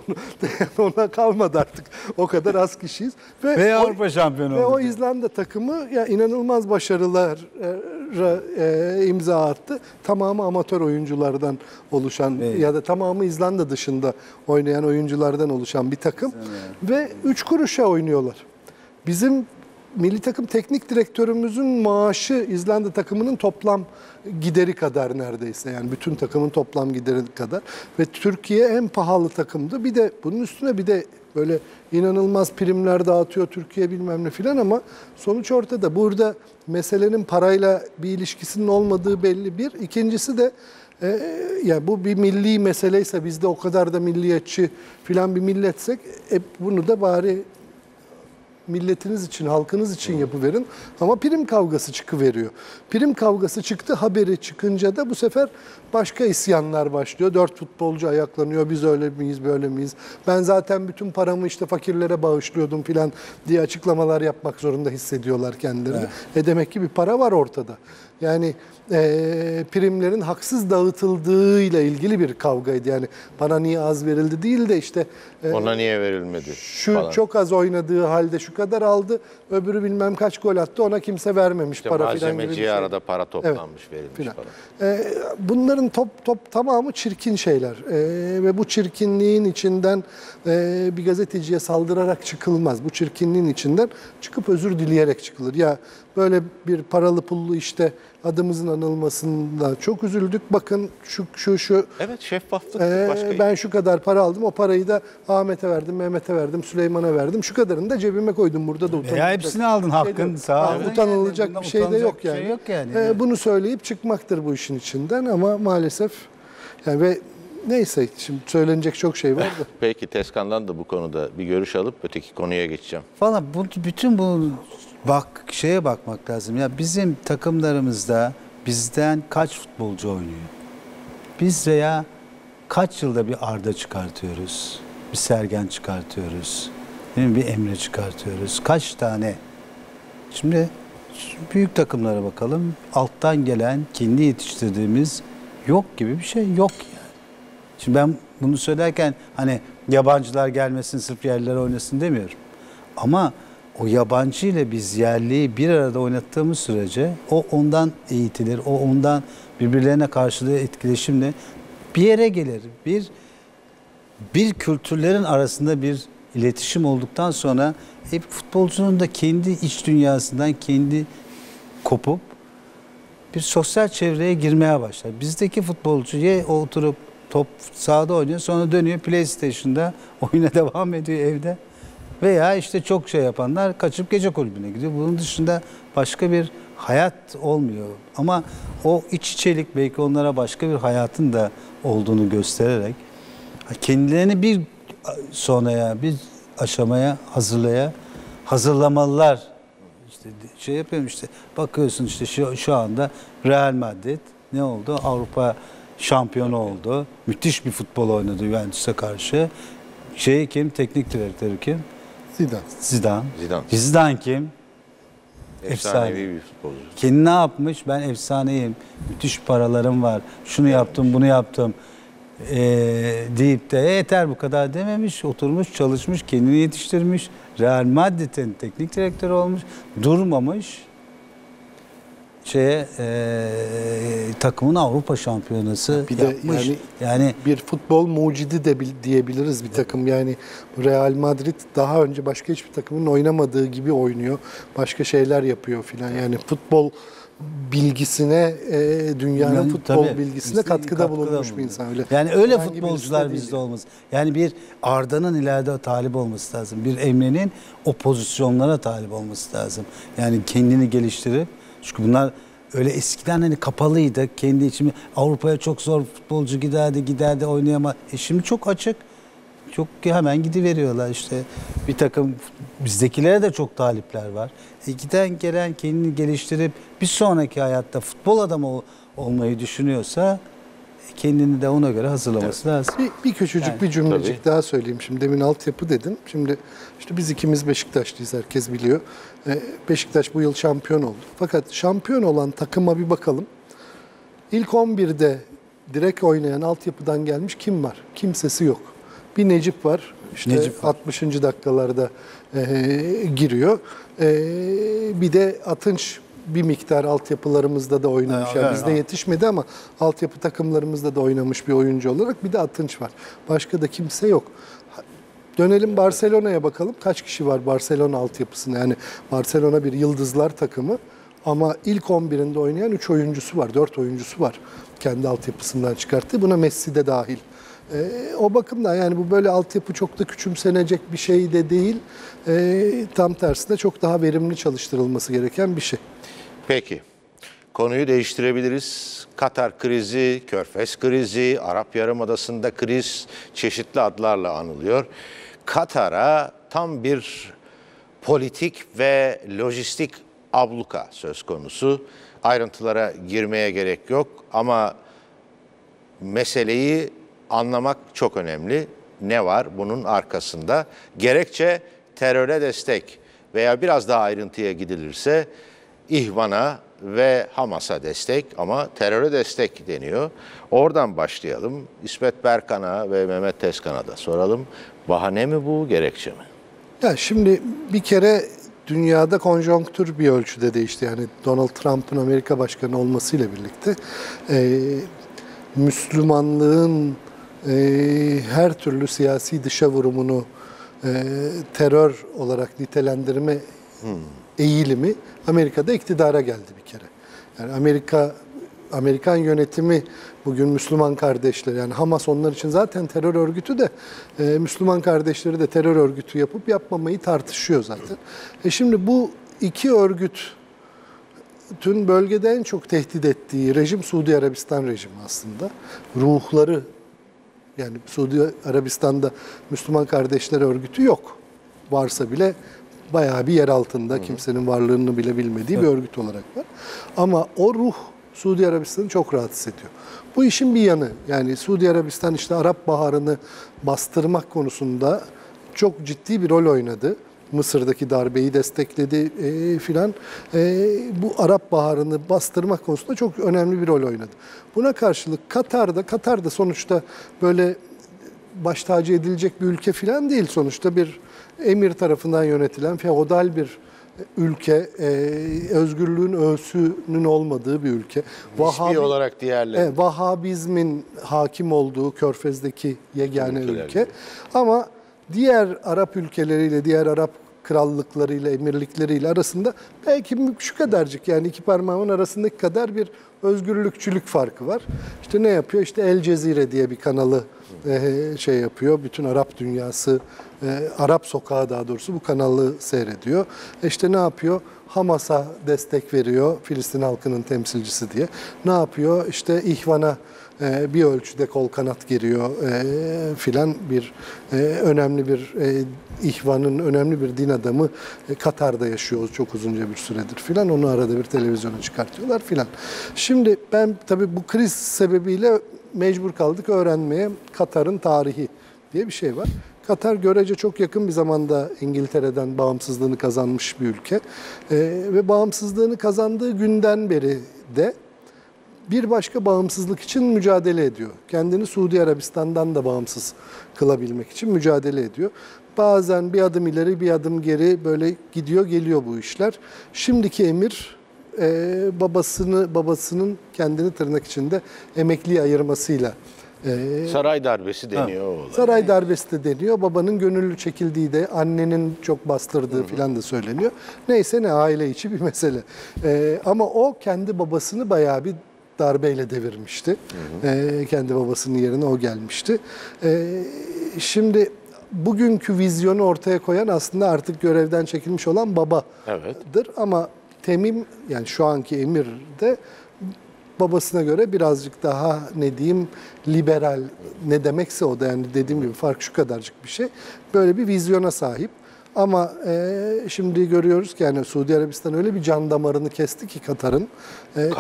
ona kalmadı artık. O kadar az kişiyiz. Ve Avrupa şampiyonu oldu. Ve o İzlanda takımı ya inanılmaz başarılara imza attı. Tamamı amatör oyunculardan oluşan ya da tamamı İzlanda dışında oynayan oyunculardan oluşan bir takım. Ve 3 kuruşa oynuyorlar. Bizim milli takım teknik direktörümüzün maaşı İzlanda takımının toplam gideri kadar neredeyse. Yani bütün takımın toplam gideri kadar. Ve Türkiye en pahalı takımdı. Bir de bunun üstüne bir de böyle inanılmaz primler dağıtıyor Türkiye bilmem ne filan, ama sonuç ortada. Burada meselenin parayla bir ilişkisinin olmadığı belli bir. İkincisi de yani bu bir milli meseleyse, biz de o kadar da milliyetçi filan bir milletsek bunu da bari milletiniz için, halkınız için yapıverin. Ama prim kavgası çıkıveriyor. Prim kavgası çıktı, haberi çıkınca da bu sefer başka isyanlar başlıyor. 4 futbolcu ayaklanıyor. Biz öyle miyiz, böyle miyiz? Ben zaten bütün paramı işte fakirlere bağışlıyordum filan diye açıklamalar yapmak zorunda hissediyorlar kendilerini. Evet. Demek ki bir para var ortada. Yani primlerin haksız dağıtıldığıyla ilgili bir kavgaydı. Yani bana niye az verildi değil de işte ona niye verilmedi şu falan. Çok az oynadığı halde şu kadar aldı, öbürü bilmem kaç gol attı, ona kimse vermemiş işte para filan gibi bir şey. Arada para toplanmış, evet, verilmiş falan. Bunların tamamı çirkin şeyler ve bu çirkinliğin içinden bir gazeteciye saldırarak çıkılmaz. Bu çirkinliğin içinden çıkıp özür dileyerek çıkılır. Ya böyle bir paralı pullu işte adımızın anılmasında çok üzüldük. Bakın şu. Evet, şeffaflık. Ben şu kadar para aldım. O parayı da Ahmet'e verdim, Mehmet'e verdim, Süleyman'a verdim. Şu kadarını da cebime koydum. Burada da utanılacak. Ya hepsini aldın hakkın. Sağ ol. Utanılacak bir şey de yok yani. Bunu söyleyip çıkmaktır bu işin içinden, ama maalesef yani ve neyse, şimdi söylenecek çok şey var da. Peki Tezkan'dan da bu konuda bir görüş alıp öteki konuya geçeceğim. Valla bütün bu şeye bakmak lazım. Ya bizim takımlarımızda bizden kaç futbolcu oynuyor? Biz veya kaç yılda bir Arda çıkartıyoruz? Bir Sergen çıkartıyoruz. Bir Emre çıkartıyoruz. Kaç tane? Şimdi büyük takımlara bakalım. Alttan gelen, kendi yetiştirdiğimiz yok gibi bir şey yok yani. Şimdi ben bunu söylerken hani yabancılar gelmesin, sırf yerliler oynasın demiyorum. Ama o yabancı ile biz yerliyi bir arada oynattığımız sürece o ondan eğitilir, o ondan birbirlerine karşılığı etkileşimle bir yere gelir. Bir kültürlerin arasında bir iletişim olduktan sonra hep futbolcunun da kendi iç dünyasından kendi kopup bir sosyal çevreye girmeye başlar. Bizdeki futbolcu oturup top sahada oynuyor, sonra dönüyor PlayStation'da oyuna devam ediyor evde. Veya işte çok şey yapanlar kaçıp gece kulübüne gidiyor. Bunun dışında başka bir hayat olmuyor. Ama o iç içelik belki onlara başka bir hayatın da olduğunu göstererek kendilerini bir sonraya, bir aşamaya hazırlamalılar. İşte şey yapıyorum işte. Bakıyorsun işte şu anda Real Madrid ne oldu? Avrupa şampiyonu oldu. Müthiş bir futbol oynadı Juventus'a karşı. Kim? Teknik direktörü kim? Zidane kim? Efsanevi bir futbolcu. Kendi ne yapmış? Ben efsaneyim. Müthiş paralarım var. Şunu yaptım, bunu yaptım. Deyip de yeter bu kadar dememiş. Oturmuş, çalışmış, kendini yetiştirmiş. Real Madrid'in teknik direktörü olmuş. Durmamış. Takımın Avrupa şampiyonası bir yapmış. Yani bir futbol mucidi de diyebiliriz bir takım. Yani Real Madrid daha önce başka hiçbir takımın oynamadığı gibi oynuyor. Başka şeyler yapıyor filan. Yani futbol bilgisine, dünyanın futbol bilgisine katkıda bulunmuş bir insan. Yani öyle futbolcular bizde olmaz. Yani bir Arda'nın ileride talip olması lazım. Bir Emre'nin o pozisyonlara talip olması lazım. Yani kendini geliştirip, çünkü bunlar öyle eskiden hani kapalıydı. Kendi içimi Avrupa'ya çok zor futbolcu giderdi oynayamaz. Şimdi çok açık. çok hemen gidiveriyorlar işte. Bir takım bizdekilere de çok talipler var. Giden gelen kendini geliştirip bir sonraki hayatta futbol adamı olmayı düşünüyorsa kendini de ona göre hazırlaması lazım. Bir küçücük bir cümlecik daha söyleyeyim. Şimdi demin altyapı dedin. Şimdi işte biz ikimiz Beşiktaşlıyız, herkes biliyor. Beşiktaş bu yıl şampiyon oldu. Fakat şampiyon olan takıma bir bakalım. İlk 11'de direkt oynayan altyapıdan gelmiş kim var? Kimsesi yok. Bir Necip var. İşte Necip var. 60. dakikalarda giriyor. Bir de Atınç bir miktar altyapılarımızda da oynamış. Yani bizde yetişmedi ama altyapı takımlarımızda da oynamış bir oyuncu olarak. Bir de Atınç var. Başka da kimse yok. Dönelim Barcelona'ya bakalım. Kaç kişi var Barcelona altyapısında? Yani Barcelona bir yıldızlar takımı. Ama ilk 11'inde oynayan 3 oyuncusu var, 4 oyuncusu var. Kendi altyapısından çıkarttı. Buna Messi de dahil. O bakımdan yani bu böyle altyapı çok da küçümsenecek bir şey de değil. Tam tersine çok daha verimli çalıştırılması gereken bir şey. Peki. Konuyu değiştirebiliriz. Katar krizi, Körfez krizi, Arap Yarımadası'nda kriz çeşitli adlarla anılıyor. Katar'a tam bir politik ve lojistik abluka söz konusu. Ayrıntılara girmeye gerek yok ama meseleyi anlamak çok önemli. Ne var bunun arkasında? Gerekçe teröre destek veya biraz daha ayrıntıya gidilirse İhvan'a ve Hamas'a destek ama teröre destek deniyor. Oradan başlayalım. İsmet Berkan'a ve Mehmet Tezkan'a da soralım. Bahane mi bu, gerekçe mi? Ya şimdi bir kere dünyada konjonktür bir ölçüde değişti. Yani Donald Trump'ın Amerika Başkanı olmasıyla birlikte Müslümanlığın her türlü siyasi dışa vurumunu terör olarak nitelendirme eğilimi Amerika'da iktidara geldi bir kere. Yani Amerikan yönetimi bugün Müslüman Kardeşler, yani Hamas onlar için zaten terör örgütü de Müslüman Kardeşleri de terör örgütü yapıp yapmamayı tartışıyor zaten. Şimdi bu iki örgütün bölgede en çok tehdit ettiği rejim Suudi Arabistan rejimi aslında. Ruhları, yani Suudi Arabistan'da Müslüman Kardeşler örgütü yok. Varsa bile bayağı bir yer altında, kimsenin varlığını bile bilmediği bir örgüt olarak var. Ama o ruh Suudi Arabistan'ı çok rahatsız ediyor. Bu işin bir yanı, yani Suudi Arabistan işte Arap Baharı'nı bastırmak konusunda çok ciddi bir rol oynadı. Mısır'daki darbeyi destekledi filan. Bu Arap Baharı'nı bastırmak konusunda çok önemli bir rol oynadı. Buna karşılık Katar'da sonuçta böyle baş tacı edilecek bir ülke filan değil. Sonuçta bir emir tarafından yönetilen feodal bir ülke, özgürlüğün öğsünün olmadığı bir ülke. Olarak diğerleri. Vahabizmin hakim olduğu Körfez'deki yegane ülke. Ama diğer Arap ülkeleriyle, diğer Arap krallıklarıyla, emirlikleriyle arasında belki şu kadarcık, yani iki parmağımın arasındaki kadar bir özgürlükçülük farkı var. İşte ne yapıyor? İşte El Cezire diye bir kanalı yapıyor. Bütün Arap dünyası, Arap sokağı daha doğrusu bu kanalı seyrediyor. İşte ne yapıyor? Hamas'a destek veriyor, Filistin halkının temsilcisi diye. Ne yapıyor? İşte İhvan'a bir ölçüde kol kanat giriyor filan, bir önemli bir İhvan'ın önemli bir din adamı Katar'da yaşıyor çok uzunca bir süredir filan. Onu arada bir televizyona çıkartıyorlar filan. Şimdi ben tabii bu kriz sebebiyle mecbur kaldık öğrenmeye Katar'ın tarihi diye bir şey var. Katar görece çok yakın bir zamanda İngiltere'den bağımsızlığını kazanmış bir ülke. Ve bağımsızlığını kazandığı günden beri de bir başka bağımsızlık için mücadele ediyor. Kendini Suudi Arabistan'dan da bağımsız kılabilmek için mücadele ediyor. Bazen bir adım ileri, bir adım geri böyle gidiyor geliyor bu işler. Şimdiki emir babasının kendini tırnak içinde emekliye ayırmasıyla. Saray darbesi deniyor o olay. Saray darbesi de deniyor. Babanın gönüllü çekildiği de, annenin çok bastırdığı falan da söyleniyor. Neyse ne, aile içi bir mesele. Ama o kendi babasını bayağı bir darbeyle devirmişti. Kendi babasının yerine o gelmişti. Şimdi bugünkü vizyonu ortaya koyan aslında artık görevden çekilmiş olan babadır. Ama temim, yani şu anki emirde babasına göre birazcık daha ne diyeyim liberal, ne demekse o da, yani dediğim gibi fark şu kadarcık bir şey. Böyle bir vizyona sahip. Ama şimdi görüyoruz ki yani Suudi Arabistan öyle bir can damarını kesti ki Katar'ın.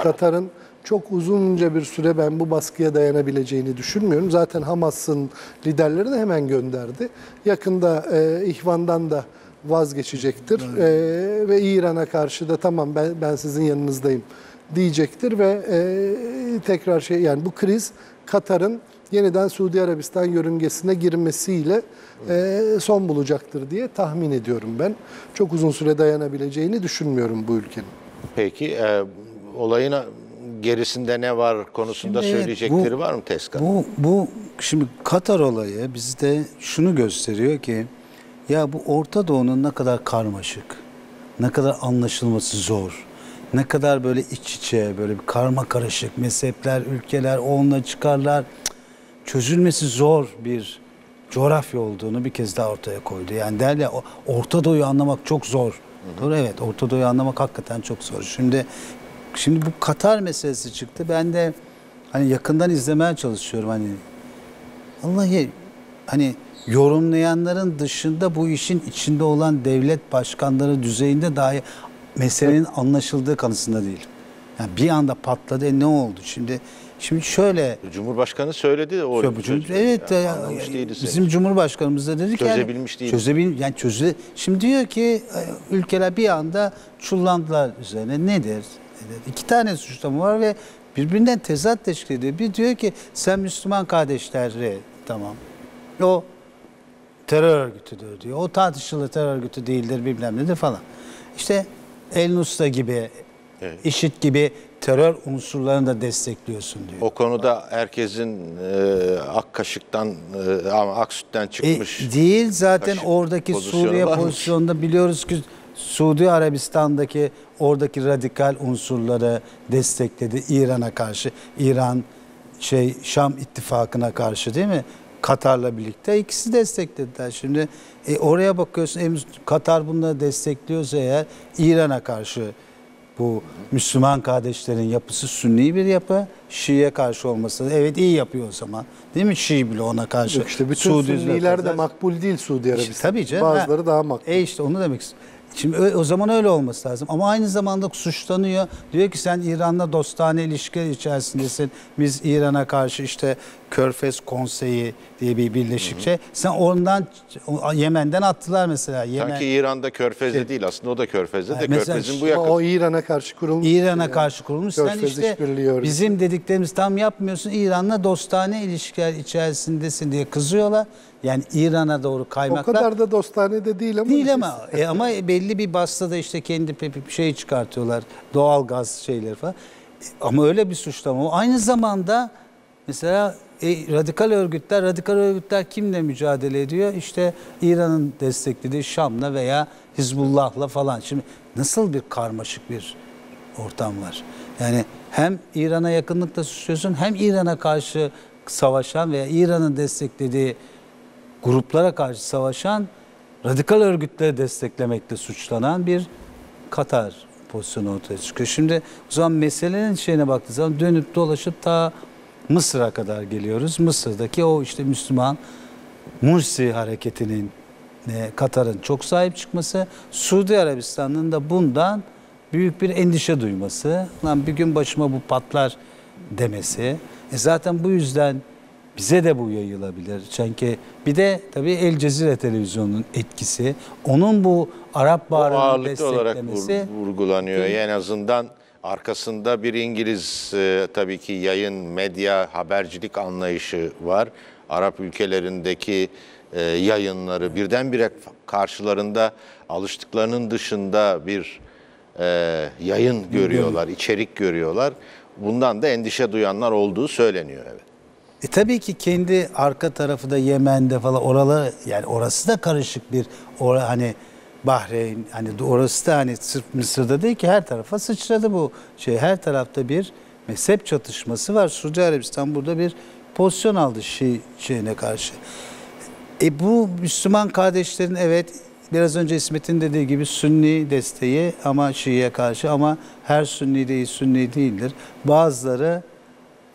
Katar'ın çok uzunca bir süre ben bu baskıya dayanabileceğini düşünmüyorum. Zaten Hamas'ın liderlerini hemen gönderdi. Yakında İhvan'dan da vazgeçecektir. Evet. Ve İran'a karşı da tamam ben sizin yanınızdayım diyecektir ve tekrar şey, yani bu kriz Katar'ın yeniden Suudi Arabistan yörüngesine girmesiyle son bulacaktır diye tahmin ediyorum ben. Çok uzun süre dayanabileceğini düşünmüyorum bu ülkenin. Peki olayın gerisinde ne var konusunda şimdi söyleyecekleri var mı Tezkan? Bu şimdi Katar olayı bizde şunu gösteriyor ki ya bu Orta Doğu'nun ne kadar karmaşık, ne kadar anlaşılması zor, ne kadar böyle iç içe, böyle bir karma karışık mezhepler, ülkeler, onunla çıkarlar, çözülmesi zor bir coğrafya olduğunu bir kez daha ortaya koydu. Yani derler ya, Orta Doğu'yu anlamak çok zor. Doğru, evet, Orta Doğu'yu anlamak hakikaten çok zor. Şimdi bu Katar meselesi çıktı. Ben de hani yakından izlemeye çalışıyorum. Hani vallahi hani yorumlayanların dışında bu işin içinde olan devlet başkanları düzeyinde dahi meselenin anlaşıldığı kanısında değil. Yani bir anda patladı. Ne oldu? Şimdi şöyle. Cumhurbaşkanı söyledi. Evet. Yani bizim Cumhurbaşkanımız da dedi ki. Çözebilmiş değil. Yani çözü. Şimdi diyor ki ülkeler bir anda çullandılar üzerine. Nedir? İki tane suçlama var ve birbirinden tezat teşkil ediyor. Bir diyor ki sen Müslüman kardeşleri tamam. O terör örgütüdür diyor. O tartışılı terör örgütü değildir bilmem nedir falan. İşte El Nusra gibi, evet, IŞİD gibi terör unsurlarını da destekliyorsun diyor. O konuda herkesin ak kaşıktan ama ak sütten çıkmış. Değil zaten oradaki Suriye pozisyonunda biliyoruz ki Suudi Arabistan'daki oradaki radikal unsurları destekledi İran'a karşı. İran Şam ittifakına karşı değil mi? Katar'la birlikte ikisi desteklediler. Şimdi oraya bakıyorsun, Katar bunları destekliyorsa eğer İran'a karşı bu Müslüman kardeşlerin yapısı Sünni bir yapı. Şii'ye karşı olması. Evet iyi yapıyor o zaman. Değil mi? Şii bile ona karşı. Yok işte bütün Sünniler de makbul değil Suudi Arabistan. İşte, tabii canım. Bazıları daha makbul. İşte onu demek istiyorum. Şimdi o zaman öyle olması lazım. Ama aynı zamanda suçlanıyor. Diyor ki sen İran'la dostane ilişki içerisindesin. Biz İran'a karşı işte Körfez Konseyi diye bir birleşikçe. Sen ondan Yemen'den attılar mesela. Yemen. Sanki İran'da Körfez'de değil aslında, o da Körfez'de de mesela, Körfez'in bu yakın. O İran'a karşı kurulmuş. İran'a karşı kurulmuş. Sen işte bizim dediklerimiz tam yapmıyorsun. İran'la dostane ilişkiler içerisindesin diye kızıyorlar. Yani İran'a doğru kaymaklar. O kadar da dostane de değil ama. Değil ama. Ama belli bir bastada işte kendi şey çıkartıyorlar. Doğalgaz şeyleri falan. Ama öyle bir suçlama. Aynı zamanda mesela radikal örgütler kimle mücadele ediyor? İşte İran'ın desteklediği Şam'la veya Hizbullah'la falan. Şimdi nasıl bir karmaşık bir ortam var? Yani hem İran'a yakınlıkla suçluyorsun, hem İran'a karşı savaşan veya İran'ın desteklediği gruplara karşı savaşan, radikal örgütleri desteklemekle suçlanan bir Katar pozisyonu ortaya çıkıyor. Şimdi o zaman meselenin şeyine baktığı zaman dönüp dolaşıp ta Mısır'a kadar geliyoruz. Mısır'daki o işte Müslüman Mursi hareketinin Katar'ın çok sahip çıkması, Suudi Arabistan'ın da bundan büyük bir endişe duyması, lan bir gün başıma bu patlar demesi. Zaten bu yüzden bize de bu yayılabilir. Çünkü bir de tabii El Cezire televizyonunun etkisi, onun bu Arap Baharı'nı desteklemesi olarak vurgulanıyor. En azından arkasında bir İngiliz tabii ki yayın, medya, habercilik anlayışı var. Arap ülkelerindeki yayınları birdenbire karşılarında alıştıklarının dışında bir yayın görüyorlar, içerik görüyorlar. Bundan da endişe duyanlar olduğu söyleniyor, evet. Tabii ki kendi arka tarafı da Yemen'de falan oralar, yani orası da karışık bir hani Bahreyn, hani orası da hani sırf Mısır'da değil ki, her tarafa sıçradı bu şey, her tarafta bir mezhep çatışması var. Suudi Arabistan burada bir pozisyon aldı Şii'ne karşı. Bu Müslüman kardeşlerin evet biraz önce İsmet'in dediği gibi Sünni desteği ama Şii'ye karşı, ama her Sünni de iyi Sünni değildir. Bazıları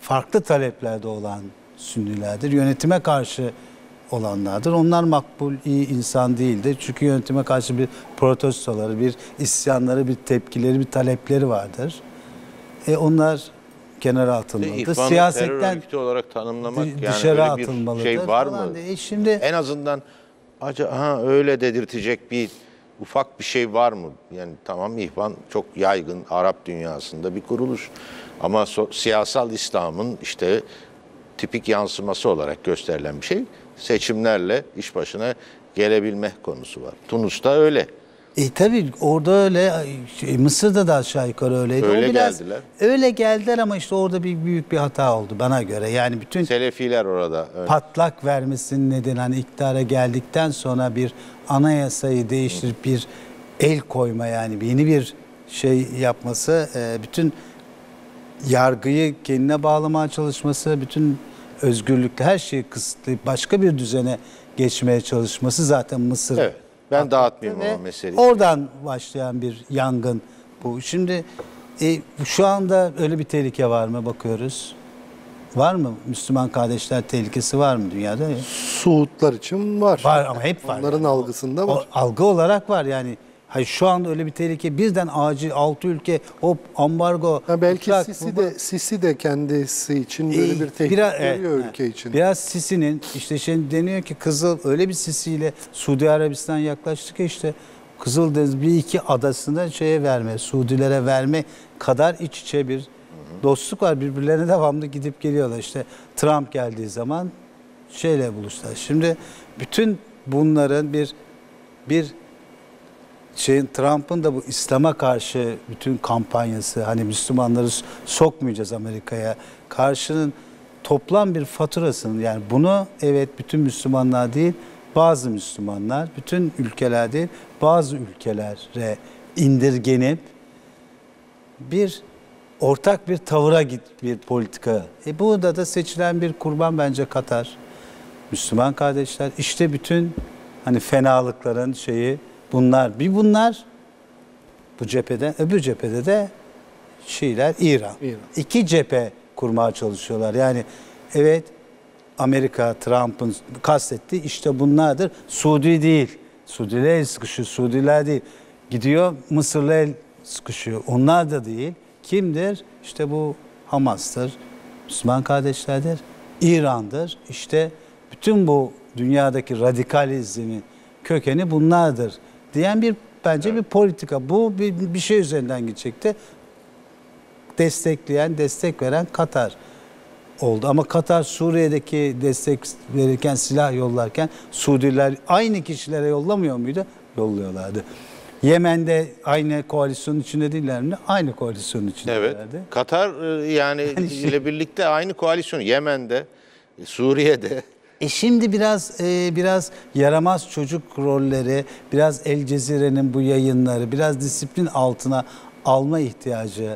farklı taleplerde olan Sünnilerdir. Yönetime karşı olanlardır. Onlar makbul, iyi insan değildir. Çünkü yönetime karşı bir protestoları, bir isyanları, bir tepkileri, bir talepleri vardır. Onlar kenara atılmalıdır. Siyasetten terör örgütü olarak tanımlamak dışarı yani atılmalıdır. Şey var mı? Şimdi en azından öyle dedirtecek bir ufak bir şey var mı? Yani tamam, İhvan çok yaygın Arap dünyasında bir kuruluş. Ama siyasal İslam'ın işte tipik yansıması olarak gösterilen bir şey. Seçimlerle iş başına gelebilme konusu var. Tunus'ta öyle. Tabii orada öyle, Mısır'da da aşağı yukarı öyleydi. Öyle biraz, geldiler. Öyle geldiler ama işte orada büyük bir hata oldu bana göre. Yani bütün Selefiler orada öyle. Patlak vermesinin nedeni hani iktidara geldikten sonra bir anayasayı değiştirip bir el koyma, yani yeni bir şey yapması, bütün yargıyı kendine bağlamaya çalışması, bütün özgürlükle her şeyi kısıtlayıp başka bir düzene geçmeye çalışması zaten Mısır. Evet. Ben dağıtmayayım o meseleyi. Oradan başlayan bir yangın bu. Şimdi şu anda öyle bir tehlike var mı bakıyoruz? Var mı? Müslüman kardeşler tehlikesi var mı dünyada? Suudlar için var. Var ama hep var. Onların yani algısında var. Algı olarak var yani. Hayır, şu anda öyle bir tehlike birden acil 6 ülke hop ambargo. Ya belki uçak, Sisi de kendisi için böyle bir tehdit görüyor ülke için. Biraz Sisi'nin işte şimdi deniyor ki Kızıl, öyle bir Sisi'yle Suudi Arabistan yaklaştı ki işte Kızıldeniz bir iki adasını şeye verme, Suudilere verme kadar iç içe bir dostluk var. Birbirlerine devamlı gidip geliyorlar. İşte Trump geldiği zaman şeyle buluştular. Şimdi bütün bunların bir Trump'ın da bu İslam'a karşı bütün kampanyası, hani Müslümanları sokmayacağız Amerika'ya karşının toplam bir faturasının, yani bunu evet bütün Müslümanlar değil, bazı Müslümanlar, bütün ülkeler değil, bazı ülkelere indirgenip bir ortak bir tavıra bir politika. Burada da seçilen bir kurban bence Katar. Müslüman kardeşler işte bütün hani fenalıkların şeyi. Bunlar bu cephede, öbür cephede de Şiiler, İran. İki cephe kurmaya çalışıyorlar. Yani evet Amerika, Trump'ın kastettiği işte bunlardır. Suudi değil. Suudiler el sıkışıyor, Suudiler değil. Gidiyor Mısır'la el sıkışıyor. Onlar da değil. Kimdir? İşte bu Hamas'tır, Müslüman kardeşlerdir, İran'dır. İşte bütün bu dünyadaki radikalizmin kökeni bunlardır diyen bence bir politika. Bu bir şey üzerinden gidecekti. Destek veren Katar oldu. Ama Katar Suriye'deki destek verirken, silah yollarken Suudiler aynı kişilere yollamıyor muydu? Yolluyorlardı. Yemen'de aynı koalisyonun içinde değiller mi? Aynı koalisyonun içindelerdi. Evet. Katar yani ile birlikte aynı koalisyon. Yemen'de, Suriye'de. Şimdi biraz yaramaz çocuk rolleri, biraz El Cezire'nin bu yayınları, biraz disiplin altına alma ihtiyacı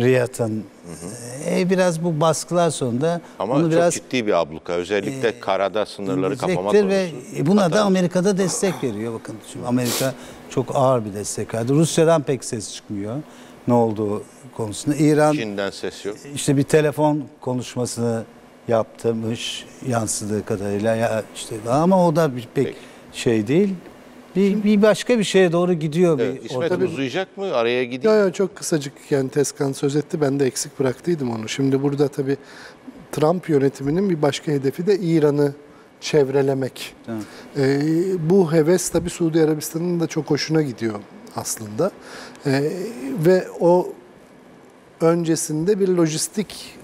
Riyad'ın. Biraz bu baskılar sonunda. Ama bunu çok ciddi bir abluka. Özellikle karada sınırları kapamak konusu. Ve buna da Amerika'da destek veriyor. Bakın şimdi Amerika çok ağır bir destek verdi. Rusya'dan pek ses çıkmıyor. Ne olduğu konusunda. İran, Çin'den ses yok. İşte bir telefon konuşmasını yaptırmış yansıdığı kadarıyla işte, ama o da pek şey değil. Bir başka bir şeye doğru gidiyor. Evet, İsmet uzayacak mı? Araya gideyim. Ya çok kısacık yani Tezkan söz etti. Ben de eksik bıraktıydım onu. Şimdi burada tabii Trump yönetiminin bir başka hedefi de İran'ı çevrelemek. Evet. Bu heves tabii Suudi Arabistan'ın da çok hoşuna gidiyor aslında. Ve o öncesinde bir lojistik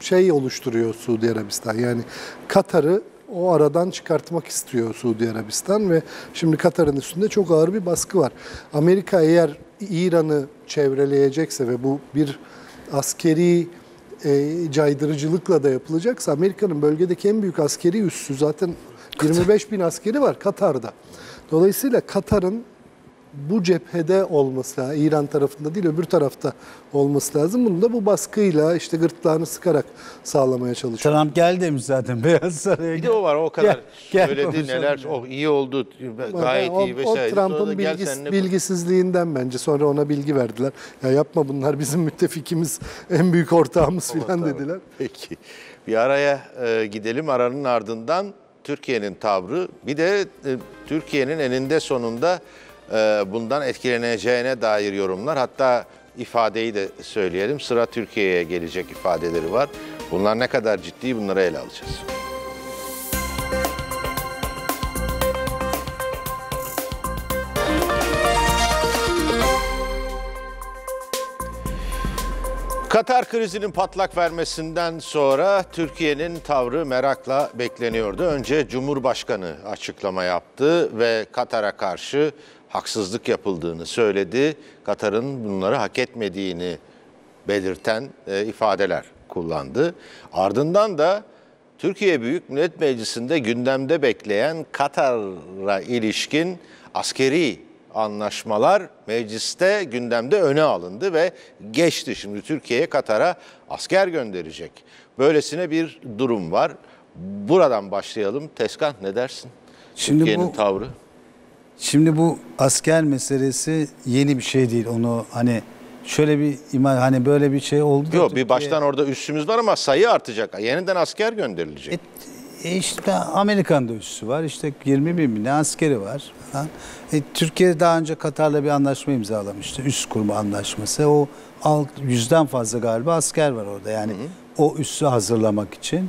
şey oluşturuyor Suudi Arabistan. Yani Katar'ı o aradan çıkartmak istiyor Suudi Arabistan ve şimdi Katar'ın üstünde çok ağır bir baskı var. Amerika eğer İran'ı çevreleyecekse ve bu bir askeri caydırıcılıkla da yapılacaksa, Amerika'nın bölgedeki en büyük askeri üssü zaten 25 bin askeri var Katar'da. Dolayısıyla Katar'ın bu cephede olması lazım. İran tarafında değil, öbür tarafta olması lazım. Bunu da bu baskıyla, işte gırtlağını sıkarak sağlamaya çalışıyor. Trump gel demiş zaten Beyaz Saray'a. Bir de o var, o kadar gel, söyledi neler, o iyi oldu, gayet iyi vesaire. O Trump'ın bilgisizliğinden bence. Sonra ona bilgi verdiler. Ya yapma, bunlar bizim müttefikimiz, en büyük ortağımız falan dediler. Peki. Bir araya gidelim. Aranın ardından Türkiye'nin tavrı, bir de Türkiye'nin eninde sonunda bundan etkileneceğine dair yorumlar, hatta ifadeyi de söyleyelim. Sıra Türkiye'ye gelecek ifadeleri var. Bunlar ne kadar ciddi, bunları ele alacağız. Katar krizinin patlak vermesinden sonra Türkiye'nin tavrı merakla bekleniyordu. Önce Cumhurbaşkanı açıklama yaptı ve Katar'a karşı haksızlık yapıldığını söyledi. Katar'ın bunları hak etmediğini belirten ifadeler kullandı. Ardından da Türkiye Büyük Millet Meclisi'nde gündemde bekleyen Katar'a ilişkin askeri anlaşmalar mecliste, gündemde öne alındı ve geçti. Şimdi Türkiye'ye Katar'a asker gönderecek. Böylesine bir durum var. Buradan başlayalım. Tezkan, ne dersin? Türkiye'nin tavrı. Şimdi bu asker meselesi yeni bir şey değil. Onu hani şöyle bir hani böyle bir şey oldu. Yok, bir baştan orada üssümüz var ama sayı artacak. Yeniden asker gönderilecek. İşte Amerikan da üssü var. İşte 20.000 ne askeri var. Türkiye daha önce Katar'la bir anlaşma imzalamıştı. Üs kurma anlaşması. O 100'den fazla galiba asker var orada. Yani o üssü hazırlamak için.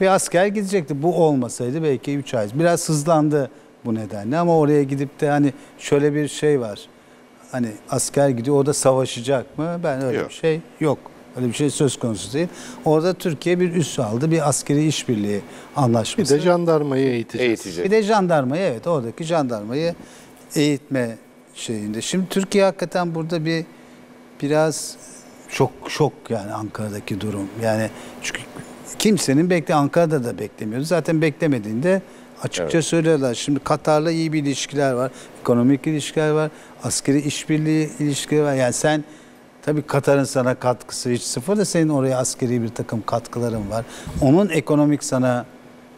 Bir asker gidecekti. Bu olmasaydı belki 3 ay. Biraz hızlandı bu nedenle. Ama oraya gidip de hani şöyle bir şey var. Hani asker gidiyor, orada savaşacak mı? Ben öyle yok. Bir şey yok. Öyle bir şey söz konusu değil. Orada Türkiye bir üs aldı. Bir askeri işbirliği anlaşması. Bir de jandarmayı eğitecek. Bir de jandarmayı, evet, oradaki jandarmayı eğitme şeyinde. Şimdi Türkiye hakikaten burada biraz şok yani Ankara'daki durum. Yani çünkü kimsenin Ankara'da da beklemiyordu. Zaten beklemediğinde açıkça söylüyorlar. Şimdi Katar'la iyi bir ilişkiler var. Ekonomik ilişkiler var. Askeri işbirliği ilişkileri var. Yani sen tabii Katar'ın sana katkısı hiç sıfır da senin oraya askeri bir takım katkıların var. Onun ekonomik sana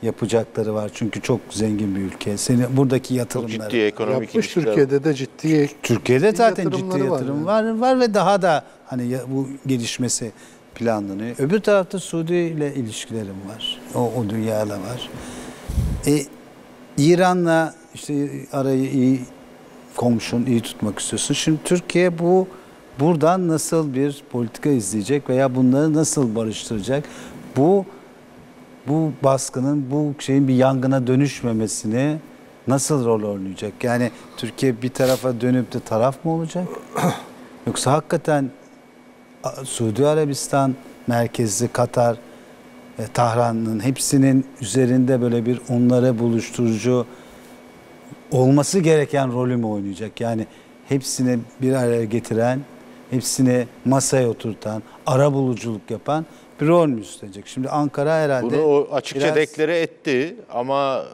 yapacakları var. Çünkü çok zengin bir ülke. Senin buradaki yatırımları çok ciddi ekonomik ilişkiler. Türkiye'de de ciddi. Türkiye'de zaten ciddi yatırım var ve daha da hani bu gelişmesi planlanıyor. Öbür tarafta Suudi ile ilişkilerim var. O dünyayla var. İran'la işte arayı iyi, komşun iyi tutmak istiyorsun. Şimdi Türkiye buradan nasıl bir politika izleyecek veya bunları nasıl barıştıracak? Bu baskının, bu şeyin bir yangına dönüşmemesini nasıl rol oynayacak? Yani Türkiye bir tarafa dönüp de taraf mı olacak? Yoksa hakikaten Suudi Arabistan merkezli Katar, Tahran'ın hepsinin üzerinde böyle bir onlara buluşturucu olması gereken rolü mü oynayacak? Yani hepsini bir araya getiren, hepsini masaya oturtan, arabuluculuk yapan bir rol mü üstlenecek? Şimdi Ankara herhalde... Bunu o açıkça deklare etti ama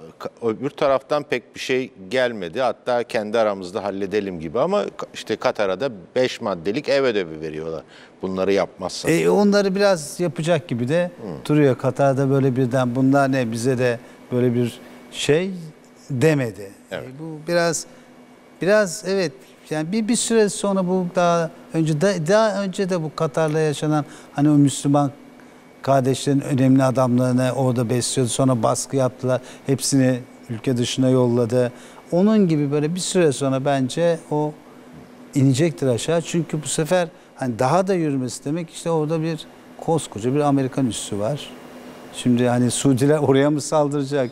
öbür taraftan pek bir şey gelmedi. Hatta kendi aramızda halledelim gibi, ama işte Katar'a da 5 maddelik ev ödevi veriyorlar. Bunları yapmazsa. Onları biraz yapacak gibi de duruyor. Katar'da böyle birden bunlar ne, bize de böyle bir şey demedi. Evet. Bu biraz evet... Yani bir süre sonra bu daha önce de bu Katar'la yaşanan hani o Müslüman kardeşlerin önemli adamlarını orada besliyordu. Sonra baskı yaptılar. Hepsini ülke dışına yolladı. Onun gibi böyle bir süre sonra bence o inecektir aşağı. Çünkü bu sefer hani daha da yürümesi demek, işte orada bir koskoca bir Amerikan üssü var. Şimdi hani Suudiler oraya mı saldıracak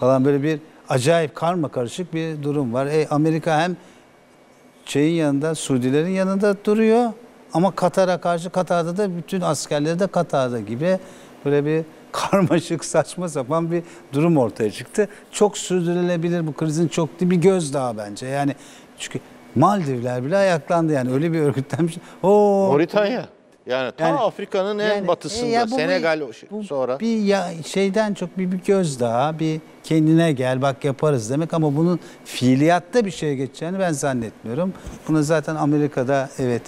falan, böyle bir acayip karmakarışık bir durum var. Amerika hem şeyin yanında, Suudilerin yanında duruyor ama Katar'a karşı, Katar'da da bütün askerleri de Katar'da gibi böyle bir karmaşık, saçma sapan bir durum ortaya çıktı. Çok sürdürülebilir, bu krizin çok değil bir gözdağı bence. Yani çünkü Maldivler bile ayaklandı, yani öyle bir örgütlenmiş. Moritanya. Yani ta yani, Afrika'nın en yani, batısında Senegal sonra. Bir şeyden çok bir gözdağı, bir kendine gel bak yaparız demek ama bunun fiiliyatta bir şeye geçeceğini ben zannetmiyorum. Bunu zaten Amerika'da evet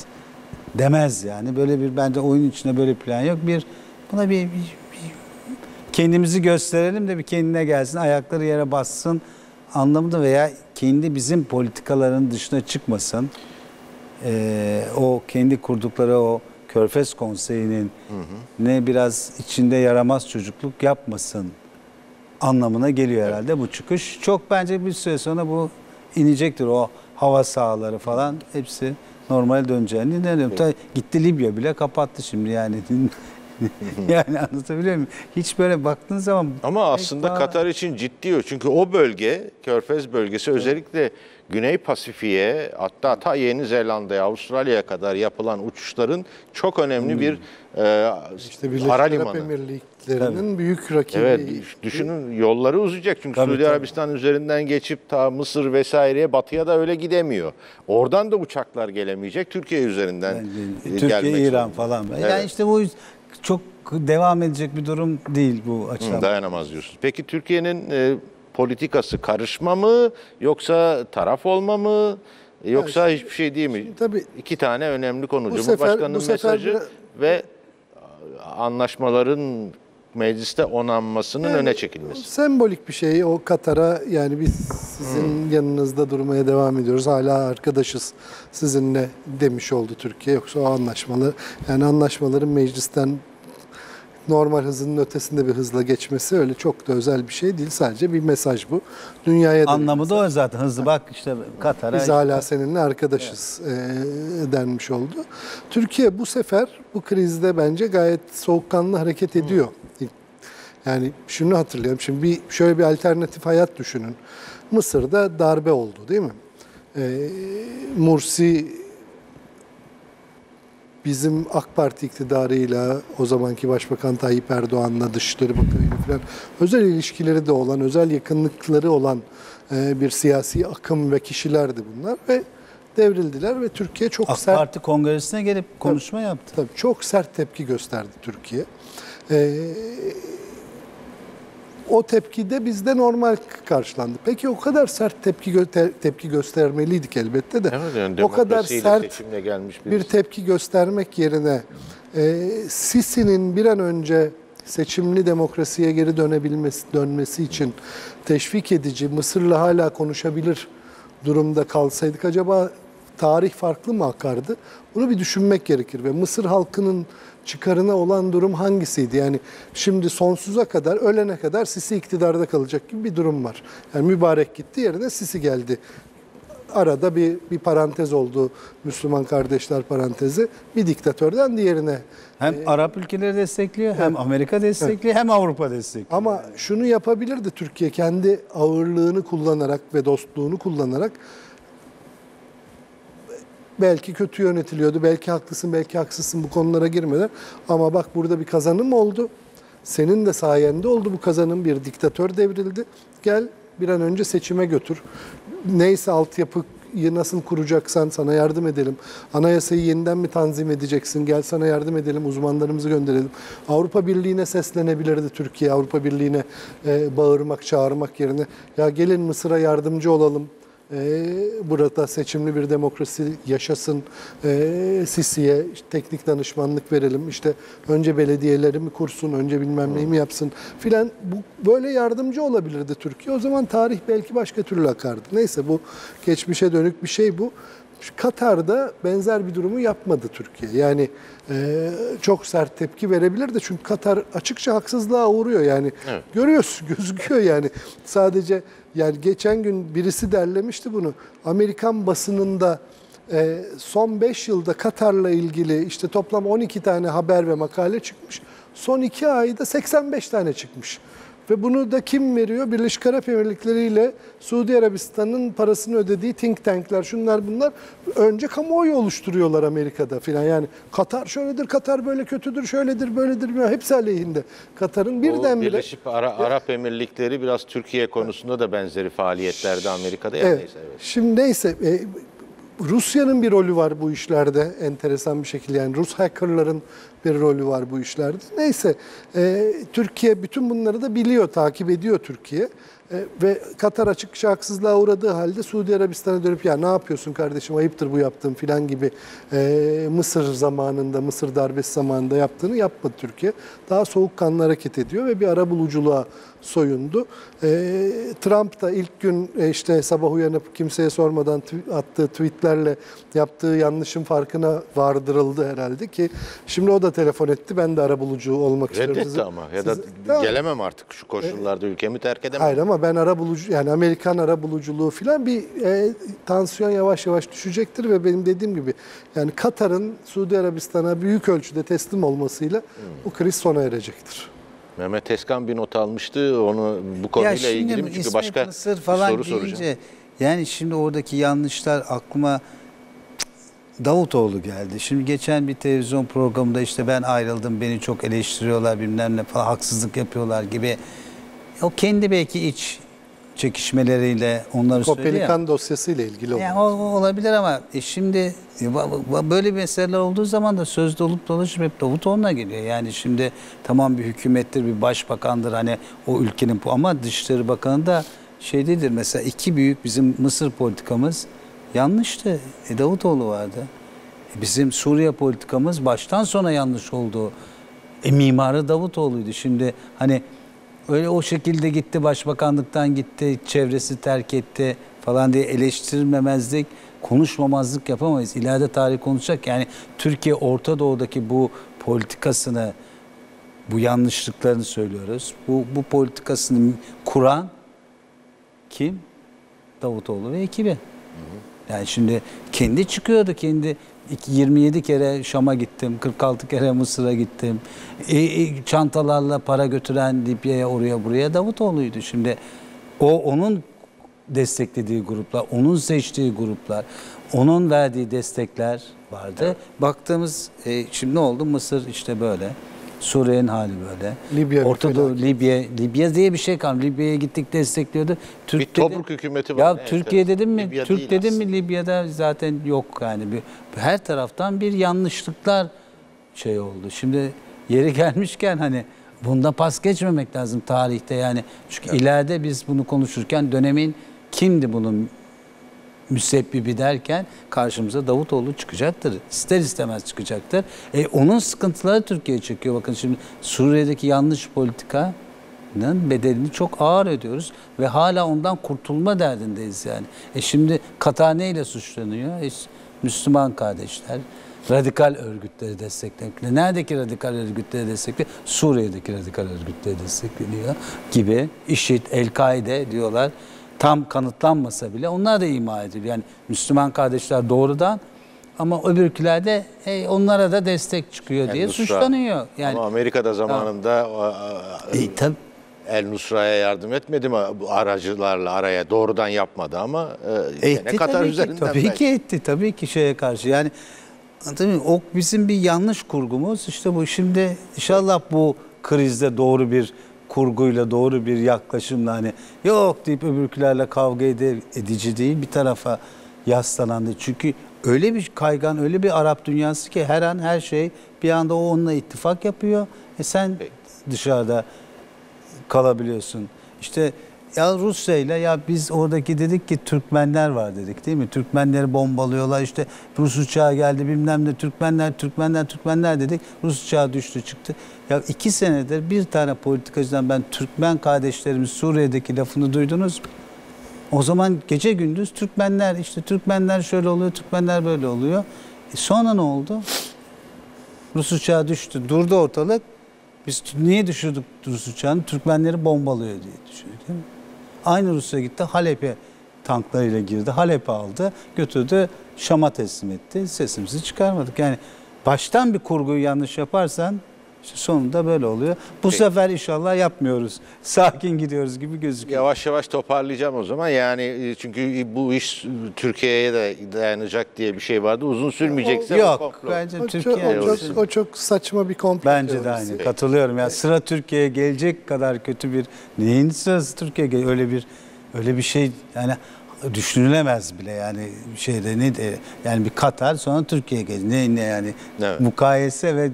demez yani. Böyle bir bence oyun içinde böyle plan yok. Buna bir kendimizi gösterelim de bir kendine gelsin, ayakları yere bassın anlamında veya kendi bizim politikaların dışına çıkmasın. O kendi kurdukları o Körfez Konseyi'nin ne biraz içinde yaramaz çocukluk yapmasın anlamına geliyor herhalde bu çıkış. Çok bence bir süre sonra bu inecektir, o hava sahaları falan hepsi normal döneceğini inanıyorum. Evet. Gitti Libya bile kapattı şimdi yani. Yani anlatabiliyor muyum? Hiç böyle baktığın zaman... Ama aslında daha... Katar için ciddi o. Çünkü o bölge, Körfez bölgesi özellikle Güney Pasifik'e hatta ta Yeni Zelanda'ya, Avustralya'ya kadar yapılan uçuşların çok önemli bir havalimanı. Birleşik Arap Emirlikleri'nin büyük rakibi. Evet, düşünün yolları uzayacak. Çünkü Suudi Arabistan üzerinden geçip ta Mısır vesaireye, batıya da öyle gidemiyor. Oradan da uçaklar gelemeyecek. Türkiye üzerinden gelmek. Türkiye, İran falan. Evet. Yani işte bu... Çok devam edecek bir durum değil bu açıdan. Dayanamaz diyorsunuz. Peki Türkiye'nin politikası karışma mı, yoksa taraf olma mı, yoksa yani şimdi, hiçbir şey değil mi? Tabii, iki tane önemli konu. Cumhurbaşkanı'nın mesajı biraz... ve anlaşmaların mecliste onanmasının öne çekilmesi. Sembolik bir şey o Katar'a, yani biz sizin yanınızda durmaya devam ediyoruz. Hala arkadaşız sizinle demiş oldu Türkiye. Yoksa o anlaşmalı, yani anlaşmaların meclisten normal hızının ötesinde bir hızla geçmesi öyle çok da özel bir şey değil. Sadece bir mesaj bu. Dünyaya da anlamı da o zaten. Hızlı bak işte Katar'a. Biz hala seninle arkadaşız denmiş oldu. Türkiye bu sefer bu krizde bence gayet soğukkanlı hareket ediyor. Yani şunu hatırlayalım. Şimdi şöyle bir alternatif hayat düşünün. Mısır'da darbe oldu değil mi? Mursi bizim AK Parti iktidarıyla, o zamanki Başbakan Tayyip Erdoğan'la, Dışişleri Bakanı'yla falan özel ilişkileri de olan, özel yakınlıkları olan bir siyasi akım ve kişilerdi bunlar ve devrildiler ve Türkiye çok AK sert... AK Parti kongresine gelip konuşma yaptı. Tabii, çok sert tepki gösterdi Türkiye. O tepkide bizde normal karşılandı. Peki o kadar sert tepki göstermeliydik elbette de. Evet, yani o kadar sert bir tepki göstermek yerine Sisi'nin bir an önce seçimli demokrasiye geri dönmesi için teşvik edici, Mısır'la hala konuşabilir durumda kalsaydık acaba tarih farklı mı akardı? Bunu bir düşünmek gerekir ve Mısır halkının çıkarına olan durum hangisiydi? Yani şimdi sonsuza kadar, ölene kadar Sisi iktidarda kalacak gibi bir durum var. Yani Mübarek gitti, yerine Sisi geldi. Arada bir parantez oldu, Müslüman Kardeşler parantezi. Bir diktatörden diğerine. Hem Arap ülkeleri destekliyor, hem Amerika destekliyor, hem Avrupa destekliyor. Ama şunu yapabilirdi Türkiye, kendi ağırlığını kullanarak ve dostluğunu kullanarak. Belki kötü yönetiliyordu, belki haklısın, belki haksızsın bu konulara girmeden. Ama bak burada bir kazanım oldu. Senin de sayende oldu bu kazanım. Bir diktatör devrildi. Gel bir an önce seçime götür. Neyse altyapıyı nasıl kuracaksan sana yardım edelim. Anayasayı yeniden mi tanzim edeceksin? Gel sana yardım edelim, uzmanlarımızı gönderelim. Avrupa Birliği'ne seslenebilirdi Türkiye. Avrupa Birliği'ne bağırmak, çağırmak yerine. Ya gelin Mısır'a yardımcı olalım. Burada seçimli bir demokrasi yaşasın, Sisi'ye teknik danışmanlık verelim, işte önce belediyeleri mi kursun, önce bilmem neyi mi yapsın filan, böyle yardımcı olabilirdi Türkiye. O zaman tarih belki başka türlü akardı. Neyse, bu geçmişe dönük bir şey bu. Katar'da benzer bir durumu yapmadı Türkiye. Yani çok sert tepki verebilirdi. Çünkü Katar açıkça haksızlığa uğruyor. Yani görüyorsun, gözüküyor yani. Sadece yani geçen gün birisi derlemişti bunu. Amerikan basınında son 5 yılda Katar'la ilgili işte toplam 12 tane haber ve makale çıkmış. Son 2 ayda 85 tane çıkmış. Ve bunu da kim veriyor? Birleşik Arap Emirlikleri ile Suudi Arabistan'ın parasını ödediği think tankler, şunlar bunlar. Önce kamuoyu oluşturuyorlar Amerika'da filan. Yani Katar şöyledir, Katar böyle kötüdür, şöyledir, böyledir. Hepsi aleyhinde. Katar'ın birdenbire... Birleşik Arap Emirlikleri biraz Türkiye konusunda da benzeri faaliyetlerde Amerika'da. Şimdi neyse... Rusya'nın bir rolü var bu işlerde, enteresan bir şekilde. Yani Rus hackerların bir rolü var bu işlerde. Neyse, Türkiye bütün bunları da biliyor, takip ediyor Türkiye. Ve Katar açıkça haksızlığa uğradığı halde Suudi Arabistan'a dönüp "ya ne yapıyorsun kardeşim, ayıptır bu yaptığın" filan gibi Mısır zamanında, Mısır darbesi zamanında yaptığını yapmadı Türkiye. Daha soğukkanlı hareket ediyor ve bir arabuluculuğa soyundu. Trump da ilk gün işte sabah uyanıp kimseye sormadan attığı tweetlerle yaptığı yanlışın farkına vardırıldı herhalde ki şimdi o da telefon etti, ben de arabulucu olmak istiyorum. Reddetti ama ya da gelemem artık şu koşullarda, ülkemi terk edemem. Hayır ama ben arabulucu, yani Amerikan arabuluculuğu filan bir tansiyon yavaş yavaş düşecektir ve benim dediğim gibi yani Katar'ın Suudi Arabistan'a büyük ölçüde teslim olmasıyla bu kriz sona erecektir. Mehmet Tezkan bir not almıştı onu bu konuyla ilgili mi? Çünkü başka falan soru soracağım. Yani şimdi oradaki yanlışlar aklıma Davutoğlu geldi. Şimdi geçen bir televizyon programında işte ben ayrıldım, beni çok eleştiriyorlar bilmem ne falan, haksızlık yapıyorlar gibi. O kendi belki iç çekişmeleriyle onları söylüyor. Kopelikan dosyasıyla ilgili olabilir. Yani olabilir ama şimdi böyle meseleler olduğu zaman da sözde olup dolaşıp hep Davutoğlu'na geliyor. Yani şimdi tamam bir hükümettir, bir başbakandır hani o ülkenin, ama Dışişleri Bakanı da şey değildir. Mesela iki büyük bizim Mısır politikamız yanlıştı. Davutoğlu vardı. Bizim Suriye politikamız baştan sona yanlış oldu. Mimarı Davutoğlu'ydu. Şimdi hani öyle o şekilde gitti, başbakanlıktan gitti, çevresi terk etti falan diye eleştirilmemezlik, konuşmamazlık yapamayız. İleride tarih konuşacak. Yani Türkiye Orta Doğu'daki bu politikasını, bu yanlışlıklarını söylüyoruz. Bu politikasını kuran kim? Davutoğlu ve ekibi. Yani şimdi kendi çıkıyordu, kendi 27 kere Şam'a gittim, 46 kere Mısır'a gittim. Çantalarla para götüren Libya'ya, oraya buraya Davutoğlu'ydu. Şimdi o onun desteklediği gruplar, onun seçtiği gruplar, onun verdiği destekler vardı. Evet. Baktığımız şimdi ne oldu? Mısır işte böyle. Suriye'nin hali böyle. Libya, Ortadoğu, Libya diye bir şey kaldı. Libya'ya gittik, destekliyordu. Türk bir Tobruk hükümeti var. Ya evet, Türkiye evet. Dedim mi? Libya Türk dedim aslında. Mi? Libya'da zaten yok yani. Her taraftan bir yanlışlıklar şey oldu. Şimdi yeri gelmişken hani bunda pas geçmemek lazım tarihte yani. Çünkü evet. İleride biz bunu konuşurken dönemin kimdi bunun müsebbibi derken karşımıza Davutoğlu çıkacaktır. İster istemez çıkacaktır. Onun sıkıntıları Türkiye'ye çekiyor. Bakın şimdi Suriye'deki yanlış politikanın bedelini çok ağır ödüyoruz ve hala ondan kurtulma derdindeyiz yani. Şimdi Katar neyle suçlanıyor? Müslüman Kardeşler, radikal örgütleri destekleniyor. Neredeki radikal örgütleri destekleniyor? Suriye'deki radikal örgütleri destekleniyor gibi. IŞİD, El-Kaide diyorlar. Tam kanıtlanmasa bile onlar da ima ediliyor. Yani Müslüman Kardeşler doğrudan ama öbürkülerde onlara da destek çıkıyor diye suçlanıyor. Yani, ama Amerika'da zamanında El Nusra'ya yardım etmedi mi aracılarla araya? Doğrudan yapmadı ama etti, Katar tabii üzerinden. Tabii ki etti. Tabii ki şeye karşı. Yani o bizim bir yanlış kurgumuz. İşte bu şimdi inşallah bu krizde doğru bir kurguyla, doğru bir yaklaşımla hani yok deyip öbürkülerle kavga edici değil, bir tarafa yaslanan değil. Çünkü öyle bir kaygan, öyle bir Arap dünyası ki her an her şey bir anda o onunla ittifak yapıyor. Sen dışarıda kalabiliyorsun. İşte ya Rusya'yla ya biz oradaki dedik ki Türkmenler var dedik değil mi? Türkmenleri bombalıyorlar işte Rus uçağı geldi bilmem ne Türkmenler dedik. Rus uçağı düştü çıktı. Ya 2 senedir bir tane politikacıdan ben Türkmen kardeşlerimiz Suriye'deki lafını duydunuz mu? O zaman gece gündüz Türkmenler işte Türkmenler şöyle oluyor Türkmenler böyle oluyor. Sonra ne oldu? Rus uçağı düştü durdu ortalık. Biz niye düşürdük Rus uçağını? Türkmenleri bombalıyor diye düşürdük değil mi? Aynı Rusya gitti Halep'e tanklarıyla girdi. Halep'i aldı, götürdü, Şam'a teslim etti. Sesimizi çıkarmadık. Yani baştan bir kurguyu yanlış yaparsan işte sonunda böyle oluyor. Bu sefer inşallah yapmıyoruz. Sakin gidiyoruz gibi gözüküyor. Yavaş yavaş toparlayacağım o zaman. Yani çünkü bu iş Türkiye'ye de dayanacak diye bir şey vardı. Uzun sürmeyecekse o, yok. Komplo. Bence Türkiye o çok saçma bir komplo. Bence de aynı. Katılıyorum. Yani sıra Türkiye'ye gelecek kadar kötü bir neyin sırası Türkiye'ye öyle bir şey yani düşünülemez bile yani şeyde ne de yani bir Katar sonra Türkiye'ye geldi ne yani evet. Mukayese ve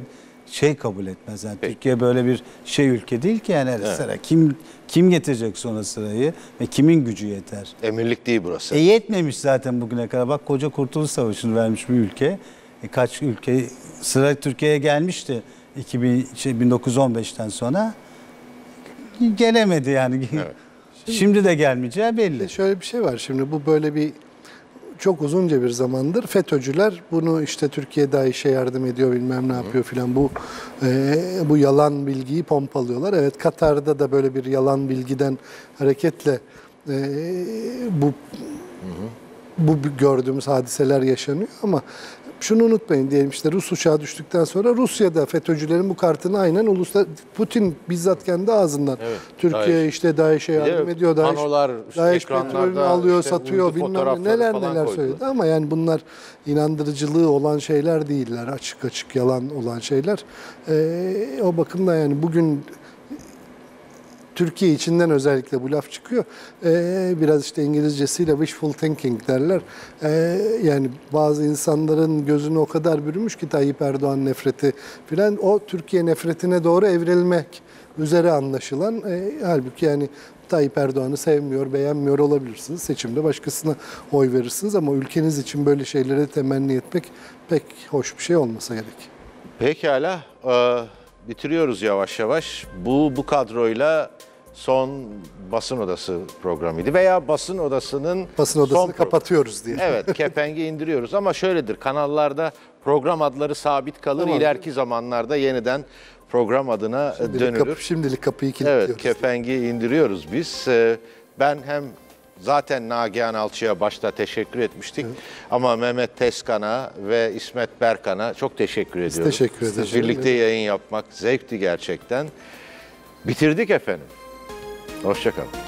şey kabul etmez yani peki. Türkiye böyle bir şey ülke değil ki yani evet. Sıra kim getirecek sonra sırayı ve kimin gücü yeter? Emirlik değil burası. Yetmemiş zaten bugüne kadar bak koca Kurtuluş Savaşı'nı vermiş bir ülke. Kaç ülke sıra Türkiye'ye gelmişti 1915'ten sonra gelemedi yani. Evet. Şimdi de gelmeyeceği belli. Şöyle bir şey var şimdi bu böyle bir çok uzunca bir zamandır FETÖ'cüler bunu işte Türkiye DAEŞ'e yardım ediyor bilmem ne yapıyor filan bu yalan bilgiyi pompalıyorlar. Evet Katar'da da böyle bir yalan bilgiden hareketle bu gördüğümüz hadiseler yaşanıyor ama şunu unutmayın diyelim işte Rus uçağı düştükten sonra Rusya'da FETÖ'cülerin bu kartını aynen Putin bizzat kendi ağzından evet, Türkiye DAEŞ. İşte DAEŞ'e yardım ediyor. DAEŞ petrolünü alıyor, işte satıyor bilmem neler söyledi ama yani bunlar inandırıcılığı olan şeyler değiller. Açık açık yalan olan şeyler. O bakımdan yani bugün Türkiye içinden özellikle bu laf çıkıyor. Biraz işte İngilizcesiyle wishful thinking derler. Yani bazı insanların gözünü o kadar bürümüş ki Tayyip Erdoğan nefreti filan o Türkiye nefretine doğru evrilmek üzere anlaşılan. Halbuki yani Tayyip Erdoğan'ı sevmiyor, beğenmiyor olabilirsiniz. Seçimde başkasına oy verirsiniz ama ülkeniz için böyle şeylere temenni etmek pek hoş bir şey olmasa gerek. Pekala. Bitiriyoruz yavaş yavaş. Bu kadroyla son basın odası programıydı veya basın odasını kapatıyoruz diye. Evet, kepengi indiriyoruz ama şöyledir. Kanallarda program adları sabit kalır. Tamam. İleriki zamanlarda yeniden program adına dönülür. Şimdilik kapıyı kilitliyoruz. Evet, kepengi diye indiriyoruz biz. Ben hem zaten Nagihan Alçı'ya başta teşekkür etmiştik. Evet. Ama Mehmet Tezkan'a ve İsmet Berkan'a çok teşekkür ediyoruz. Teşekkür ederiz. Birlikte yayın yapmak zevkti gerçekten. Bitirdik efendim. Hoşça kalın.